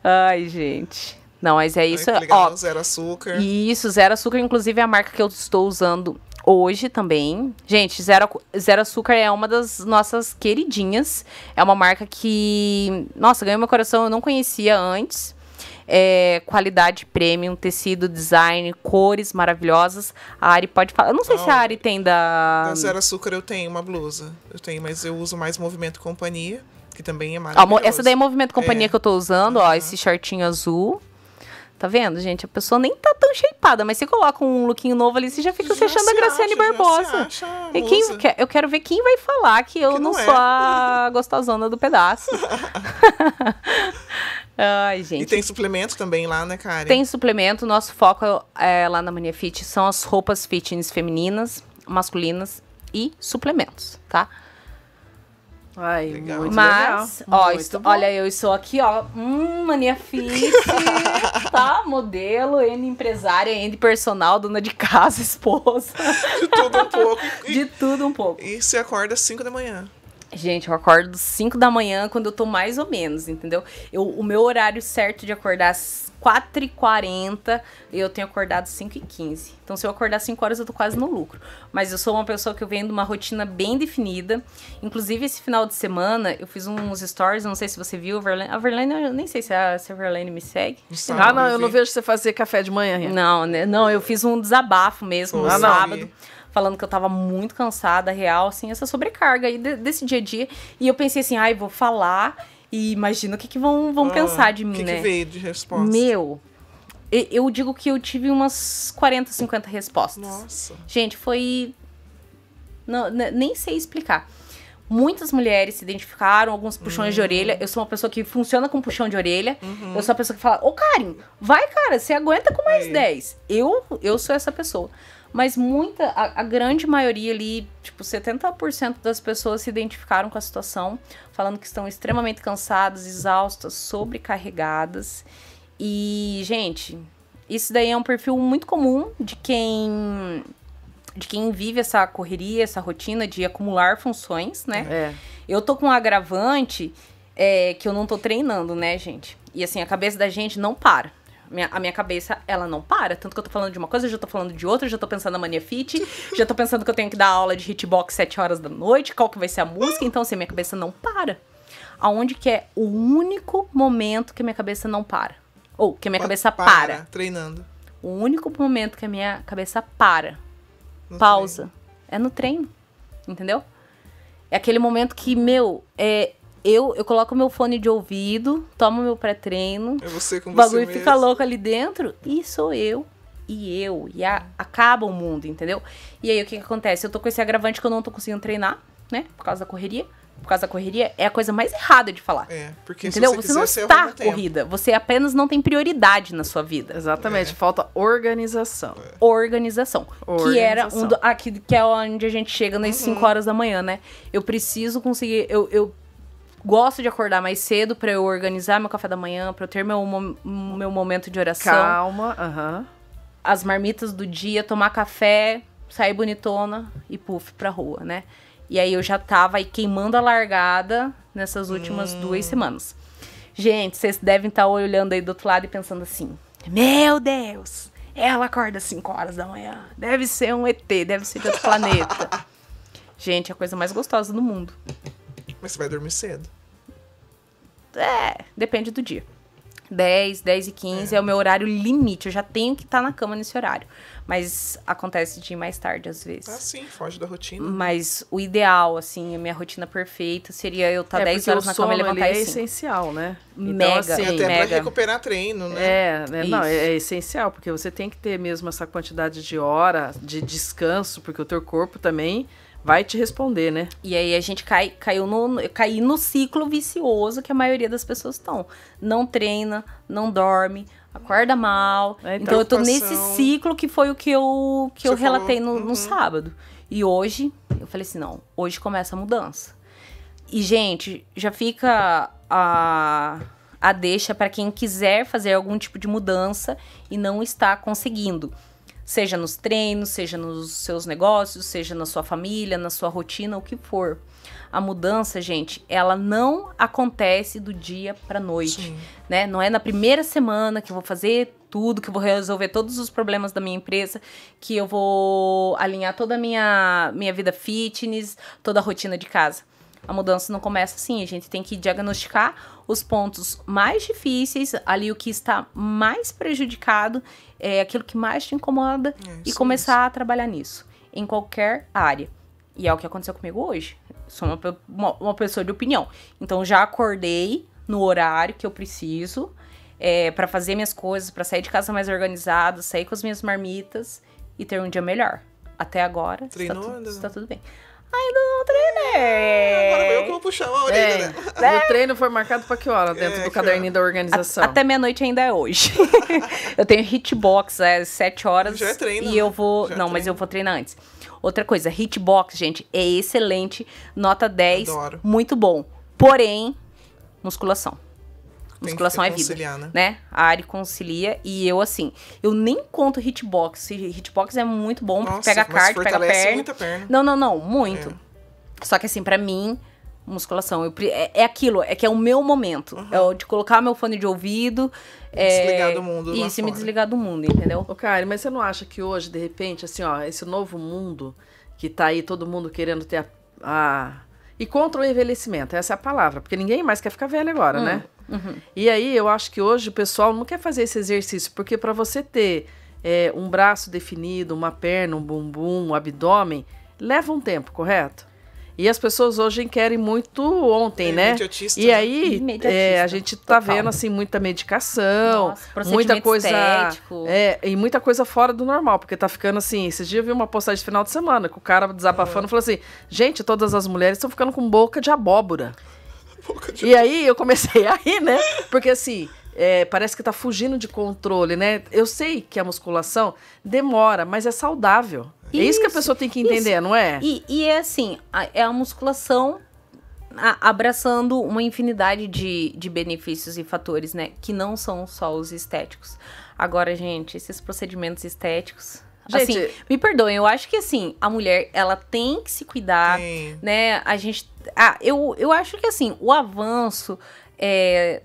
Ai, gente... Não, mas é isso, ó. Zero Açúcar. Isso, Zero Açúcar, inclusive, é a marca que eu estou usando hoje também. Gente, Zero Açúcar é uma das nossas queridinhas. É uma marca que, nossa, ganhou meu coração, eu não conhecia antes. Qualidade premium, tecido, design, cores maravilhosas. A Ari pode falar. Eu não sei se a Ari tem da Zero Açúcar, eu tenho uma blusa. Eu tenho, mas eu uso mais Movimento Companhia, que também é maravilhosa. Essa daí é Movimento Companhia que eu tô usando, ó, esse shortinho azul. Tá vendo, gente? A pessoa nem tá tão shapeada, mas você coloca um lookinho novo ali, você já fica se achando a Graciane Barbosa. E eu quero ver quem vai falar que eu não sou a gostosona do pedaço. Ai, gente. E tem suplemento também lá, né, Karen? Tem suplemento. Nosso foco lá na Mania Fit são as roupas fitness femininas, masculinas e suplementos, tá? Ai, legal. Muito mas, legal. Ó, olha, eu estou aqui, ó, Mania Fit, tá? Modelo, empresária, personal, dona de casa, esposa. De tudo um pouco. De tudo um pouco. E você acorda às 5 da manhã? Gente, eu acordo às 5 da manhã quando eu tô mais ou menos, entendeu? O meu horário certo de acordar às 4h40, eu tenho acordado às 5h15. Então, se eu acordar às 5 horas, eu tô quase no lucro. Mas eu sou uma pessoa que eu venho de uma rotina bem definida. Inclusive, esse final de semana, eu fiz uns stories, não sei se você viu, a Verlaine, eu nem sei se a Verlaine me segue. Não, eu não vejo você fazer café de manhã. Não, né? Não, eu fiz um desabafo mesmo, no sábado. Falando que eu tava muito cansada, real, assim, essa sobrecarga aí desse dia a dia. E eu pensei assim, ai, vou falar e imagina o que vão pensar de mim, né? O que veio de resposta? Meu, eu digo que eu tive umas 40, 50 respostas. Nossa. Gente, foi... Não, nem sei explicar. Muitas mulheres se identificaram, alguns puxões de orelha. Eu sou uma pessoa que funciona com puxão de orelha. Eu sou a pessoa que fala, ô, Karin, vai, cara, você aguenta com mais 10. Eu sou essa pessoa. Mas a grande maioria ali, tipo, 70% das pessoas se identificaram com a situação, falando que estão extremamente cansadas, exaustas, sobrecarregadas. E, gente, isso daí é um perfil muito comum de quem vive essa correria, essa rotina de acumular funções, né? Eu tô com um agravante que eu não tô treinando, né, gente? E, assim, a cabeça da gente não para. A minha cabeça, ela não para. Tanto que eu tô falando de uma coisa, já tô falando de outra, já tô pensando na Mania Fit, já tô pensando que eu tenho que dar aula de hitbox 7 horas da noite, qual que vai ser a música. Então, assim, minha cabeça não para. Aonde que é o único momento que a minha cabeça não para? Ou que a minha cabeça para. Treinando. O único momento que a minha cabeça para. No pausa. Treino. É no treino. Entendeu? É aquele momento que, meu, eu coloco meu fone de ouvido, tomo meu pré-treino, o bagulho fica louco ali dentro, e sou eu, e acaba o mundo, entendeu? E aí, o que que acontece? Eu tô com esse agravante que eu não tô conseguindo treinar, né? Por causa da correria, é a coisa mais errada de falar. É, porque entendeu? Você não está corrida, você apenas não tem prioridade na sua vida. Exatamente, falta organização. É. Organização. Que é onde a gente chega nas 5 horas da manhã, né? Eu preciso conseguir... Eu gosto de acordar mais cedo pra eu organizar meu café da manhã, pra eu ter meu momento de oração. Calma, as marmitas do dia, tomar café, sair bonitona e puff pra rua, né? E aí eu já tava aí queimando a largada nessas últimas 2 semanas. Gente, vocês devem estar olhando aí do outro lado e pensando assim, meu Deus, ela acorda às 5 horas da manhã, deve ser um ET, deve ser de outro planeta. Gente, é a coisa mais gostosa do mundo. Mas você vai dormir cedo. É, depende do dia. 10 e 15 é o meu horário limite. Eu já tenho que estar na cama nesse horário. Mas acontece de ir mais tarde, às vezes. Ah, sim, foge da rotina. Mas o ideal, assim, a minha rotina perfeita seria eu estar 10 horas na cama e levantar às 5. É essencial, né? Então, mega. Pra recuperar treino, né? É essencial, porque você tem que ter mesmo essa quantidade de hora de descanso, porque o teu corpo também... vai te responder, né? E aí a gente caiu no ciclo vicioso que a maioria das pessoas estão. Não treina, não dorme, acorda mal. Então eu tô nesse ciclo que foi o que eu relatei no sábado. E hoje, eu falei assim, não, hoje começa a mudança. E, gente, já fica a deixa para quem quiser fazer algum tipo de mudança e não está conseguindo. Seja nos treinos, seja nos seus negócios, seja na sua família, na sua rotina, o que for. A mudança, gente, ela não acontece do dia pra noite, sim, né? Não é na primeira semana que eu vou fazer tudo, que eu vou resolver todos os problemas da minha empresa, que eu vou alinhar toda a minha vida fitness, toda a rotina de casa. A mudança não começa assim, a gente tem que diagnosticar os pontos mais difíceis, ali o que está mais prejudicado, é aquilo que mais te incomoda e começar a trabalhar nisso, em qualquer área. E é o que aconteceu comigo hoje, sou uma pessoa de opinião, então já acordei no horário que eu preciso para fazer minhas coisas, para sair de casa mais organizada, sair com as minhas marmitas e ter um dia melhor. Até agora está tudo bem. Ainda não treinei. Agora eu que vou puxar a orelha, né? O treino foi marcado pra que hora dentro do caderninho da organização? Até meia-noite ainda é hoje. Eu tenho hitbox às 7 horas. Já treino. E eu vou... Não, mas eu vou treinar antes. Outra coisa, hitbox, gente, é excelente. Nota 10. Adoro. Muito bom. Porém, musculação. Musculação é vida, né? A área concilia. E eu, assim, eu nem conto hitbox. Hitbox é muito bom, porque pega cardio, pega perna. Muita perna. Não, muito. É. Só que, assim, pra mim, musculação, é aquilo, é que é o meu momento. Uhum. É o de colocar meu fone de ouvido. Desligar do mundo. E se me desligar do mundo, entendeu? Ô, Karin, mas você não acha que hoje, de repente, assim, ó, esse novo mundo que tá aí, todo mundo querendo ter E contra o envelhecimento, essa é a palavra. Porque ninguém mais quer ficar velho agora, né? Uhum. E aí, eu acho que hoje o pessoal não quer fazer esse exercício, porque para você ter um braço definido, uma perna, um bumbum, um abdômen, leva um tempo, correto? E as pessoas hoje querem muito ontem, né? E aí, a gente tá vendo, assim, muita medicação, muita coisa estético. E muita coisa fora do normal, porque tá ficando assim... Esses dias eu vi uma postagem de final de semana, com o cara desabafando, falou assim, gente, todas as mulheres estão ficando com boca de abóbora. E aí eu comecei a rir, né? Porque assim, parece que tá fugindo de controle, né? Eu sei que a musculação demora, mas é saudável. Isso, é isso que a pessoa tem que entender, não é? E é assim, é a musculação abraçando uma infinidade de benefícios e fatores, né? Que não são só os estéticos. Agora, gente, esses procedimentos estéticos... Gente, assim, me perdoem, eu acho que assim, a mulher, ela tem que se cuidar, né? A gente... eu acho que assim, o avanço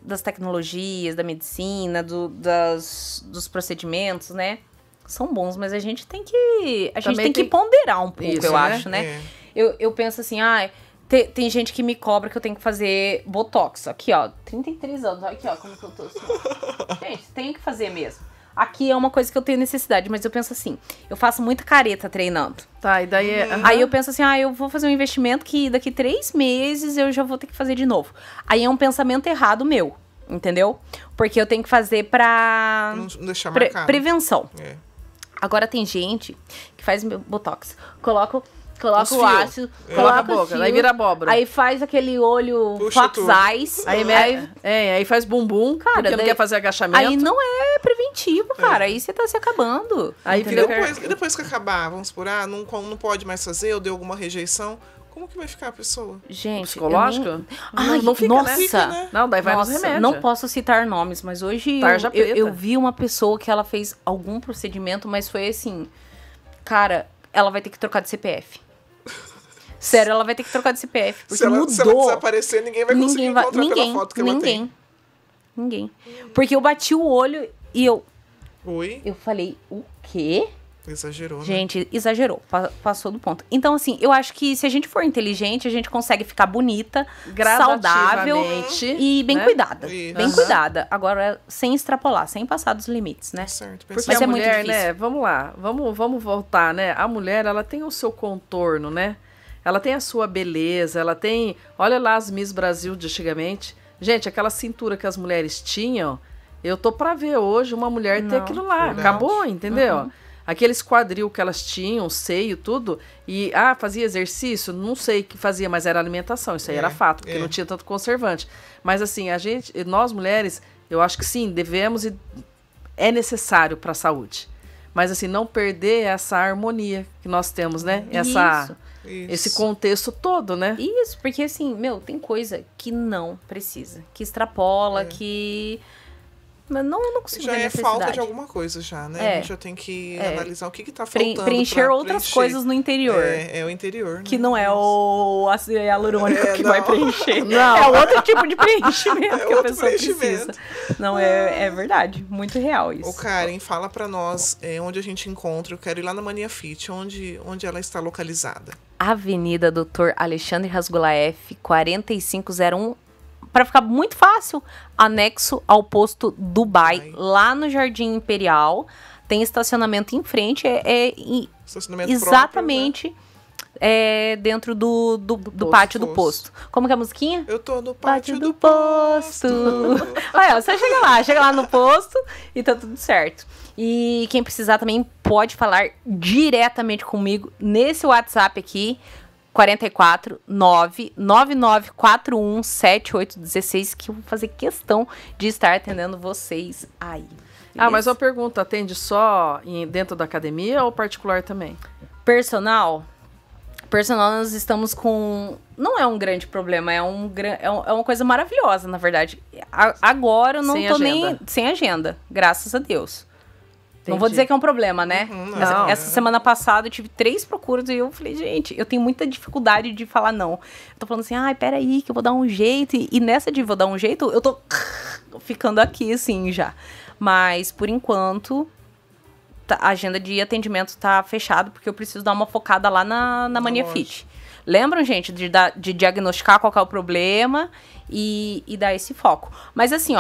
das tecnologias, da medicina, dos procedimentos, né? São bons, mas a gente tem que ponderar um pouco, isso, eu acho, né? É. Eu penso assim, tem gente que me cobra que eu tenho que fazer Botox. Aqui, ó, 33 anos, aqui, ó, como que eu tô assim. Gente, tenho que fazer mesmo. Aqui é uma coisa que eu tenho necessidade, mas eu penso assim, eu faço muita careta treinando. Tá, e daí... Uhum. Aí eu penso assim, eu vou fazer um investimento que daqui 3 meses eu já vou ter que fazer de novo. Aí é um pensamento errado meu, entendeu? Porque eu tenho que fazer pra... Não deixar marcado. Prevenção. É. Agora tem gente que faz Botox, coloca o ácido, coloca a boca, aí vira abóbora. Aí faz aquele olho fox eyes. Aí faz bumbum, cara, porque não quer fazer agachamento. Aí não é preventivo, cara. Aí você tá se acabando. Aí depois que acabar, vamos supor, não pode mais fazer, eu dei alguma rejeição. Como que vai ficar a pessoa? Gente, psicológica? Não fica, nossa, né? Fica, né? Não, daí vai nos remédios. Não posso citar nomes, mas hoje eu vi uma pessoa que ela fez algum procedimento, mas foi assim, cara, ela vai ter que trocar de CPF. Sério, ela vai ter que trocar de CPF. Porque se ela desaparecer, ninguém vai conseguir encontrar pela foto que ela tem. Ninguém. Porque eu bati o olho e eu... Oi? Eu falei, o quê? Exagerou, né? Gente, exagerou. Passou do ponto. Então, assim, eu acho que se a gente for inteligente, a gente consegue ficar bonita, saudável e bem, né? Cuidada. Isso. Bem cuidada. Agora, sem extrapolar, sem passar dos limites, né? Certo. Porque mas a mulher, muito difícil. Né? Vamos lá. Vamos voltar, né? A mulher, ela tem o seu contorno, né? Ela tem a sua beleza, ela tem... Olha lá as Miss Brasil de antigamente. Gente, aquela cintura que as mulheres tinham, eu tô pra ver hoje uma mulher ter aquilo lá. Verdade. Acabou, entendeu? Uhum. Aqueles quadril que elas tinham, seio, tudo. E, fazia exercício? Não sei o que fazia, mas era alimentação. Isso aí era fato, porque não tinha tanto conservante. Mas, assim, a gente, nós mulheres, eu acho que sim, devemos e é necessário para a saúde. Mas, assim, não perder essa harmonia que nós temos, né? Esse contexto todo, né? Isso, porque, assim, tem coisa que não precisa. Que extrapola, que... Mas não consigo ver necessidade. Já é falta de alguma coisa já, né? A gente já tem que analisar o que tá faltando. Preencher outras coisas no interior. É o interior. Que não é o ácido hialurônico que vai preencher. Não. É outro tipo de preenchimento que a pessoa precisa. Não, é verdade. Muito real isso. Ô Karin, fala pra nós onde a gente encontra. Eu quero ir lá na Mania Fit, onde ela está localizada. Avenida Dr. Alexandre Rasgula F, 4501. Para ficar muito fácil, anexo ao posto Dubai, lá no Jardim Imperial. Tem estacionamento em frente. Estacionamento exatamente próprio, né? Dentro do pátio do posto. Como que é a musiquinha? Eu tô no pátio do posto. Olha, você chega lá no posto e tá tudo certo. E quem precisar também pode falar diretamente comigo nesse WhatsApp aqui. 44 999417816, que eu vou fazer questão de estar atendendo vocês aí. Beleza? Mas uma pergunta, atende só dentro da academia ou particular também? Personal, nós estamos com... Não é um grande problema, é uma coisa maravilhosa, na verdade. Agora eu não tô nem... Sem agenda, graças a Deus. Entendi. Não vou dizer que é um problema, né? Não, essa semana passada eu tive 3 procuras e eu falei, gente, eu tenho muita dificuldade de falar não. Eu tô falando assim, peraí, que eu vou dar um jeito. E nessa de vou dar um jeito, eu tô ficando aqui, assim, já. Mas, por enquanto, a agenda de atendimento tá fechada, porque eu preciso dar uma focada lá na Mania Fit. Lembram, gente, de diagnosticar qual que é o problema e dar esse foco. Mas, assim,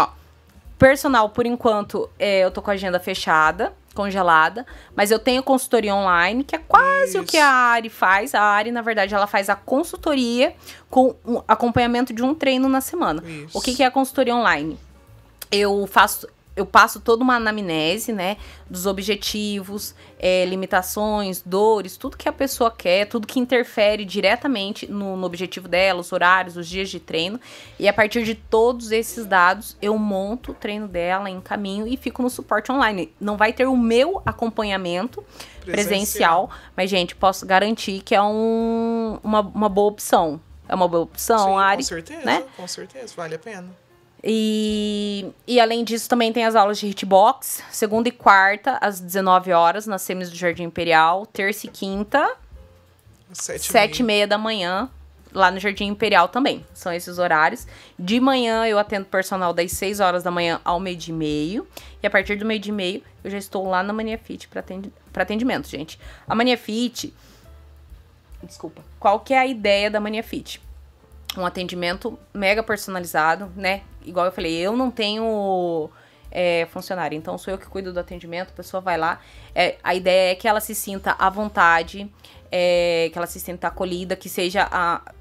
personal, por enquanto, eu tô com a agenda fechada, congelada, mas eu tenho consultoria online, que é quase o que a Ari faz. A Ari, na verdade, ela faz a consultoria com um acompanhamento de um treino na semana. Isso. O que é a consultoria online? Eu passo toda uma anamnese, né, dos objetivos, limitações, dores, tudo que a pessoa quer, tudo que interfere diretamente no objetivo dela, os horários, os dias de treino. E a partir de todos esses dados, eu monto o treino dela, encaminho e fico no suporte online. Não vai ter o meu acompanhamento presencial, mas, gente, posso garantir que é uma boa opção. É uma boa opção, sim, Ari. Com certeza, né? Com certeza, vale a pena. E além disso, também tem as aulas de hitbox, segunda e quarta, às 19 horas, na SEMES do Jardim Imperial, terça e quinta, 7h30 da manhã, lá no Jardim Imperial também, são esses horários. De manhã eu atendo personal das 6 horas da manhã ao meio-dia e meio. E a partir do meio-dia e meio eu já estou lá na Mania Fit para atendimento, gente. A Mania Fit... Desculpa. Qual que é a ideia da Mania Fit? Um atendimento mega personalizado, né? Igual eu falei, eu não tenho... funcionária, então sou eu que cuido do atendimento, a pessoa vai lá, a ideia é que ela se sinta à vontade, que ela se sinta acolhida, que seja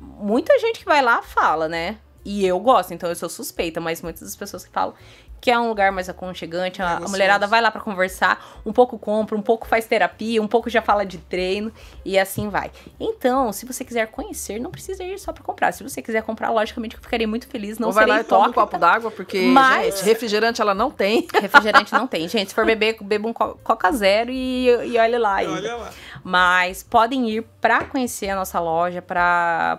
muita gente que vai lá fala, né, e eu gosto, então eu sou suspeita, mas muitas das pessoas que falam que é um lugar mais aconchegante, a mulherada vai lá pra conversar, um pouco compra, um pouco faz terapia, um pouco já fala de treino, e assim vai. Então, se você quiser conhecer, não precisa ir só pra comprar. Se você quiser comprar, logicamente, eu ficaria muito feliz, não serei hipócrita. Ou vai lá e toma um copo d'água, porque, mas... gente, refrigerante ela não tem. Refrigerante não tem. Gente, se for beber, beba um Coca Zero e olha lá ainda. Olha lá. Mas podem ir pra conhecer a nossa loja, pra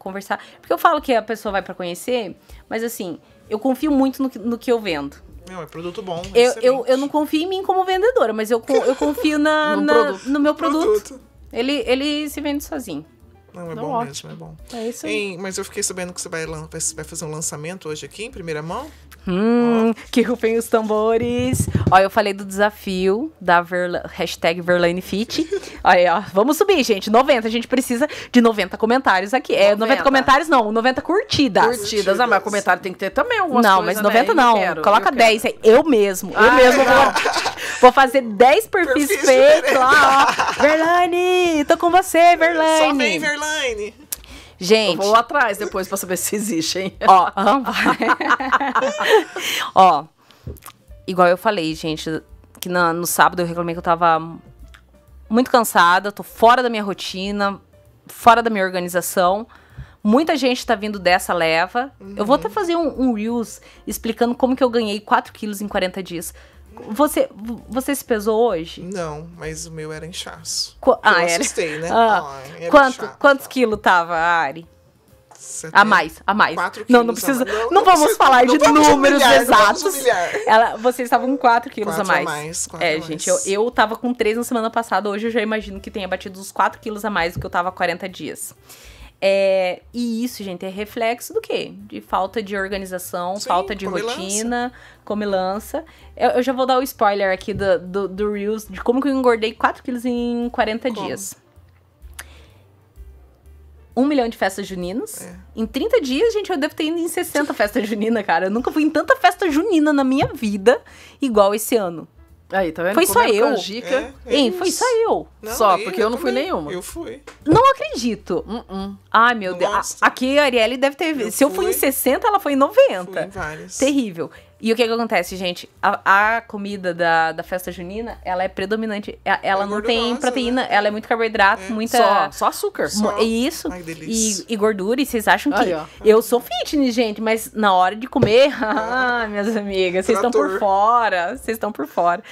conversar. Porque eu falo que a pessoa vai pra conhecer, mas assim... Eu confio muito no que eu vendo. Não, é produto bom. Eu não confio em mim como vendedora, mas eu confio no meu produto. Ele se vende sozinho. Não, é bom ótimo. Mesmo, é bom. É isso aí. Mas eu fiquei sabendo que você vai fazer um lançamento hoje aqui, em primeira mão. Que rufem os tambores. Ó, eu falei do desafio da Verlaine Fit. Aí, ó, vamos subir, gente. 90, a gente precisa de 90 comentários aqui. 90 comentários não, 90 curtidas. Curtidas, mas comentário tem que ter também algumas coisas. Não, mas 90 né? não. Coloca 10 aí. Eu mesmo vou fazer 10 perfis feitos lá, ó. Verlaine, tô com você, Verlaine. Só vem, Verlaine. Gente, eu vou atrás depois pra saber se existe, hein? Ó, igual eu falei, gente, que no sábado eu reclamei que eu tava muito cansada, tô fora da minha rotina, fora da minha organização. Muita gente tá vindo dessa leva. Eu vou até fazer um Reels explicando como que eu ganhei 4 quilos em 40 dias. Você se pesou hoje? Não, mas o meu era inchaço. Eu assustei, né? Era quantos quilos tava, Ari? A mais. 4 quilos. Não precisa. Não vamos falar de números exatos. Vocês estavam com 4 quilos a mais. Gente, eu tava com 3 na semana passada. Hoje eu já imagino que tenha batido uns 4 quilos a mais do que eu tava há 40 dias. E isso, gente, é reflexo do quê? De falta de organização, falta de rotina, comilança. Eu já vou dar o spoiler aqui do Reels, de como que eu engordei 4 quilos em 40 dias. 1 milhão de festas juninas. Em 30 dias, gente, eu devo ter ido em 60 festas juninas, cara. Eu nunca fui em tanta festa junina na minha vida, igual esse ano. Aí, tá vendo? Foi só eu. Foi só eu. Só, porque eu não fui nenhuma. Eu fui. Não acredito. Ai, meu Deus. Aqui a Arielle deve ter... Se eu fui em 60, ela foi em 90. Fui em várias. Terrível. E o que acontece, gente? A comida da festa junina, ela é predominante. Ela não tem proteína, né? Ela é muito carboidrato, muita... Só açúcar. Isso. Ai, delícia. E gordura. E vocês acham que... Eu sou fitness, gente, mas na hora de comer... minhas amigas, vocês estão por fora. Vocês estão por fora.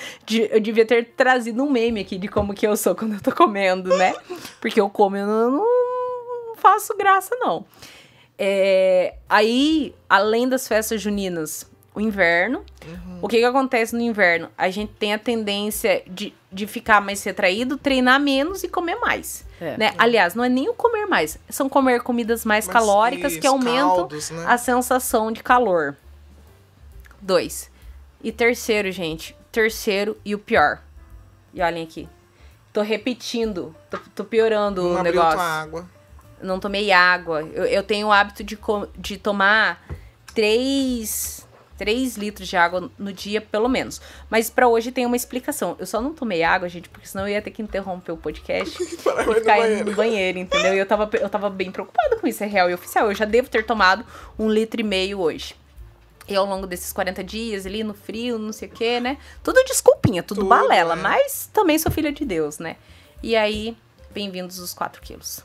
Eu devia ter trazido um meme aqui de como que eu sou quando eu tô comendo, né? Porque eu como, eu não faço graça, não. Aí, além das festas juninas... O inverno. O que acontece no inverno? A gente tem a tendência de ficar mais retraído, treinar menos e comer mais. Né? Aliás, não é nem o comer mais. São comer comidas mais calóricas que aumentam caldos, né? A sensação de calor. 2. E terceiro, gente. Terceiro e o pior. E olhem aqui. Tô repetindo. Tô piorando o negócio. Não tomei água. Eu tenho o hábito de tomar 3 litros de água no dia, pelo menos. Mas pra hoje tem uma explicação. Eu só não tomei água, gente, porque senão eu ia ter que interromper o podcast e ficar indo no banheiro, entendeu? E eu tava bem preocupada com isso, é real e oficial. Eu já devo ter tomado 1,5 litros hoje. E ao longo desses 40 dias ali, no frio, não sei o que, né? Tudo desculpinha, tudo balela. Mas também sou filha de Deus, né? E aí, bem-vindos os 4 quilos.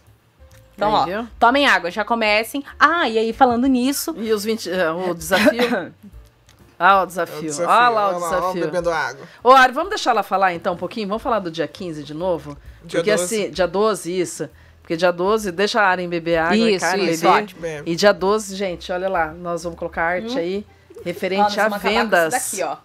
Então, ó, tomem água, já comecem. E aí, falando nisso... E os 20... O desafio... Ah, o desafio. Olha lá o desafio. Olha lá, bebendo água. Ô, Ari, vamos deixar ela falar então um pouquinho? Vamos falar do dia 15 de novo? Porque 12. Assim, dia 12, isso. Porque dia 12, deixa a Ari beber água. Isso, ótimo. E dia 12, gente, olha lá. Nós vamos colocar arte aí, referente a vendas. Daqui, ó.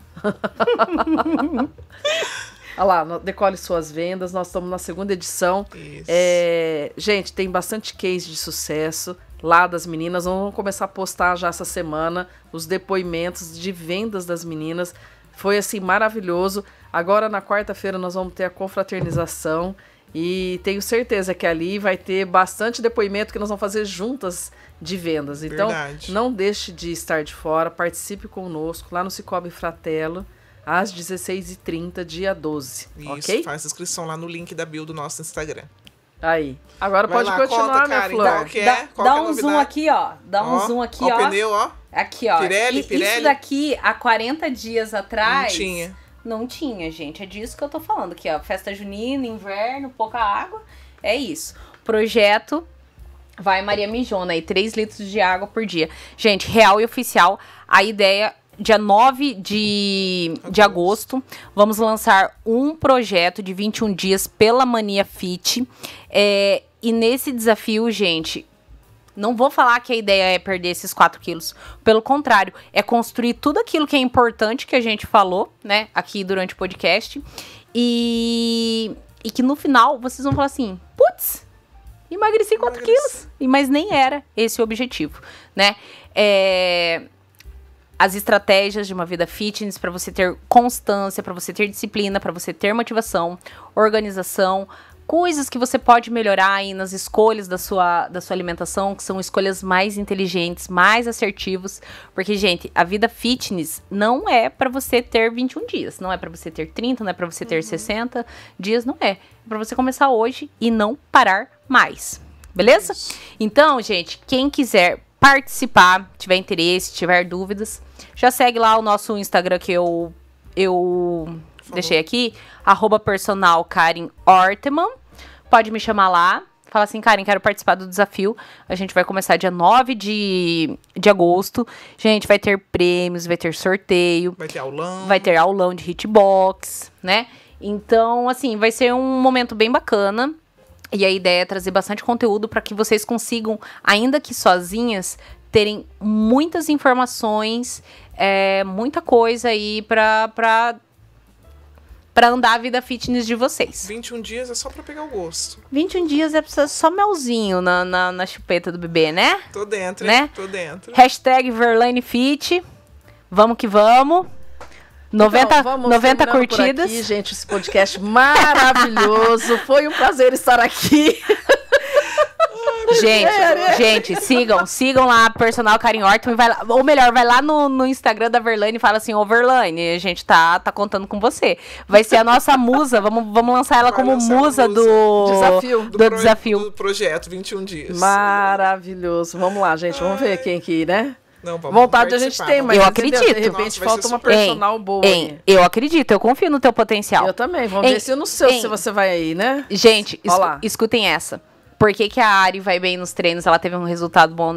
Olha lá, decole suas vendas, nós estamos na segunda edição. Isso. É, gente, tem bastante case de sucesso lá das meninas. Vamos começar a postar já essa semana os depoimentos de vendas das meninas. Foi assim maravilhoso. Agora na quarta-feira nós vamos ter a confraternização e tenho certeza que ali vai ter bastante depoimento que nós vamos fazer juntas de vendas. Então, verdade, não deixe de estar de fora, participe conosco lá no Sicoob Fratello, às 16h30, dia 12. Isso, ok? Faz inscrição lá no link da bio do nosso Instagram. Aí. Agora vai pode lá, continuar, conta, minha Karen, Flor. Dá um zoom aqui, ó. Dá um zoom aqui, ó. O pneu, ó. Aqui, ó. Pirelli, Pirelli. Isso daqui, há 40 dias atrás... Não tinha. Não tinha, gente. É disso que eu tô falando aqui, ó. Festa junina, inverno, pouca água. É isso. Projeto Vai Maria Mijona aí. 3 litros de água por dia. Gente, real e oficial. A ideia... Dia 9 de agosto, vamos lançar um projeto de 21 dias pela Mania Fit. E nesse desafio, gente, não vou falar que a ideia é perder esses 4 quilos. Pelo contrário, é construir tudo aquilo que é importante que a gente falou, né, aqui durante o podcast. E que no final vocês vão falar assim, putz, emagreci 4 quilos. Mas nem era esse o objetivo, né? As estratégias de uma vida fitness para você ter constância, para você ter disciplina, para você ter motivação, organização, coisas que você pode melhorar aí nas escolhas da sua alimentação, que são escolhas mais inteligentes, mais assertivas, porque, gente, a vida fitness não é para você ter 21 dias, não é para você ter 30, não é para você ter 60 dias, não é. É para você começar hoje e não parar mais, beleza? Então, gente, quem quiser participar, tiver interesse, tiver dúvidas, já segue lá o nosso Instagram que eu deixei aqui, @personalkarinhortmann. Pode me chamar lá, fala assim, Karen, quero participar do desafio. A gente vai começar dia 9 de agosto. Gente, vai ter prêmios, vai ter sorteio. Vai ter aulão de hitbox, né? Então, assim, vai ser um momento bem bacana. E a ideia é trazer bastante conteúdo para que vocês consigam, ainda que sozinhas, terem muitas informações, muita coisa aí para andar a vida fitness de vocês. 21 dias é só para pegar o gosto. 21 dias é só melzinho na chupeta do bebê, né? Tô dentro, né? Tô dentro. # Verlaine Fit. Vamos que vamos. 90, então, 90 curtidas. Aqui, gente, esse podcast maravilhoso. Foi um prazer estar aqui. Gente, sigam lá, Personal Karin Hortmann, vai lá, ou melhor, vai lá no Instagram da Verlaine e fala assim, ô Verlaine, a gente tá contando com você. Vai ser a nossa musa, vamos lançar ela como musa do desafio. Do projeto 21 dias. Maravilhoso. Vamos lá, gente, vamos ver quem aqui, né? Não, vontade a gente tem, mas eu acredito. De repente falta uma personal boa. Eu acredito, eu confio no teu potencial. Eu também, vamos ver se eu não sei se você vai aí, né? Gente, escutem essa. Por que a Ari vai bem nos treinos? Ela teve um resultado bom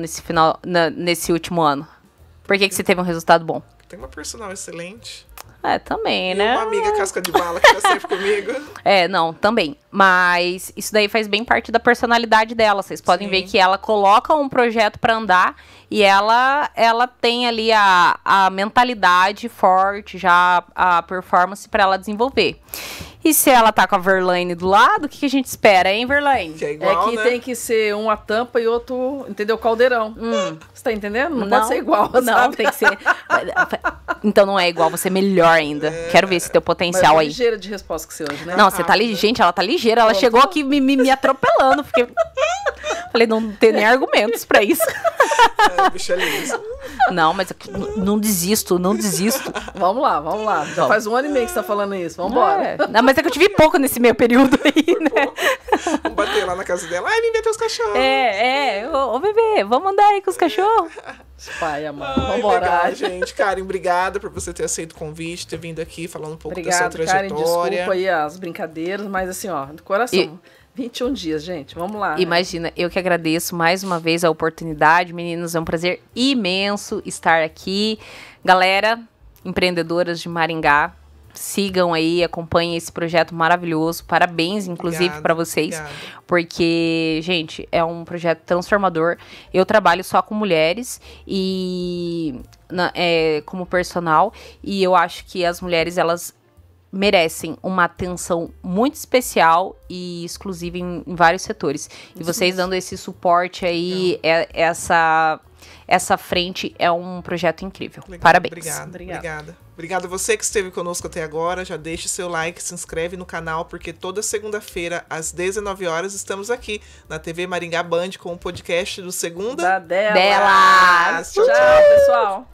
nesse último ano. Por que você teve um resultado bom? Tem uma personal excelente. Também, né? Uma amiga casca de bala que tá sempre comigo. Não, também. Mas isso daí faz bem parte da personalidade dela. Vocês podem ver que ela coloca um projeto pra andar e ela tem ali a mentalidade forte, já a performance pra ela desenvolver. E se ela tá com a Verlaine do lado, o que a gente espera, hein, Verlaine? Que é igual, né? Tem que ser uma tampa e outro, entendeu? Caldeirão. Você tá entendendo? Não pode ser igual, sabe? Não, tem que ser... Então não é igual, você é melhor ainda. Quero ver esse teu potencial. Mas é ligeira de resposta que você hoje, né? Não, você tá ligeira. Gente, ela tá ligeira. Ela chegou aqui me atropelando. Falei, não tem nem argumentos pra isso. Bicho, é liso. Não, mas não desisto. Vamos lá. Já faz um ano e meio que você tá falando isso. Vambora. Não, mas é que eu tive pouco nesse meio período aí, né? Vamos bater lá na casa dela. Ai, vem ver teus cachorros. Ô bebê, vamos andar aí com os cachorros. Pai, amor. Vambora. Legal, gente. Karen, obrigada por você ter aceito o convite, ter vindo aqui, falando um pouco da sua trajetória. Karen, desculpa aí as brincadeiras, mas assim, ó, do coração. 21 dias, gente, vamos lá. Imagina, eu que agradeço mais uma vez a oportunidade, meninos, é um prazer imenso estar aqui. Galera, empreendedoras de Maringá, sigam aí, acompanhem esse projeto maravilhoso. Parabéns, inclusive, para vocês. Obrigado. Porque, gente, é um projeto transformador. Eu trabalho só com mulheres como personal, e eu acho que as mulheres, elas merecem uma atenção muito especial e exclusiva em vários setores. E vocês dando esse suporte aí, essa frente é um projeto incrível. Legal. Parabéns. Obrigada. Obrigada a você que esteve conosco até agora. Já deixe seu like, se inscreve no canal, porque toda segunda-feira, às 19 horas, estamos aqui na TV Maringá Band com o podcast do Segunda Delas. Tchau, pessoal.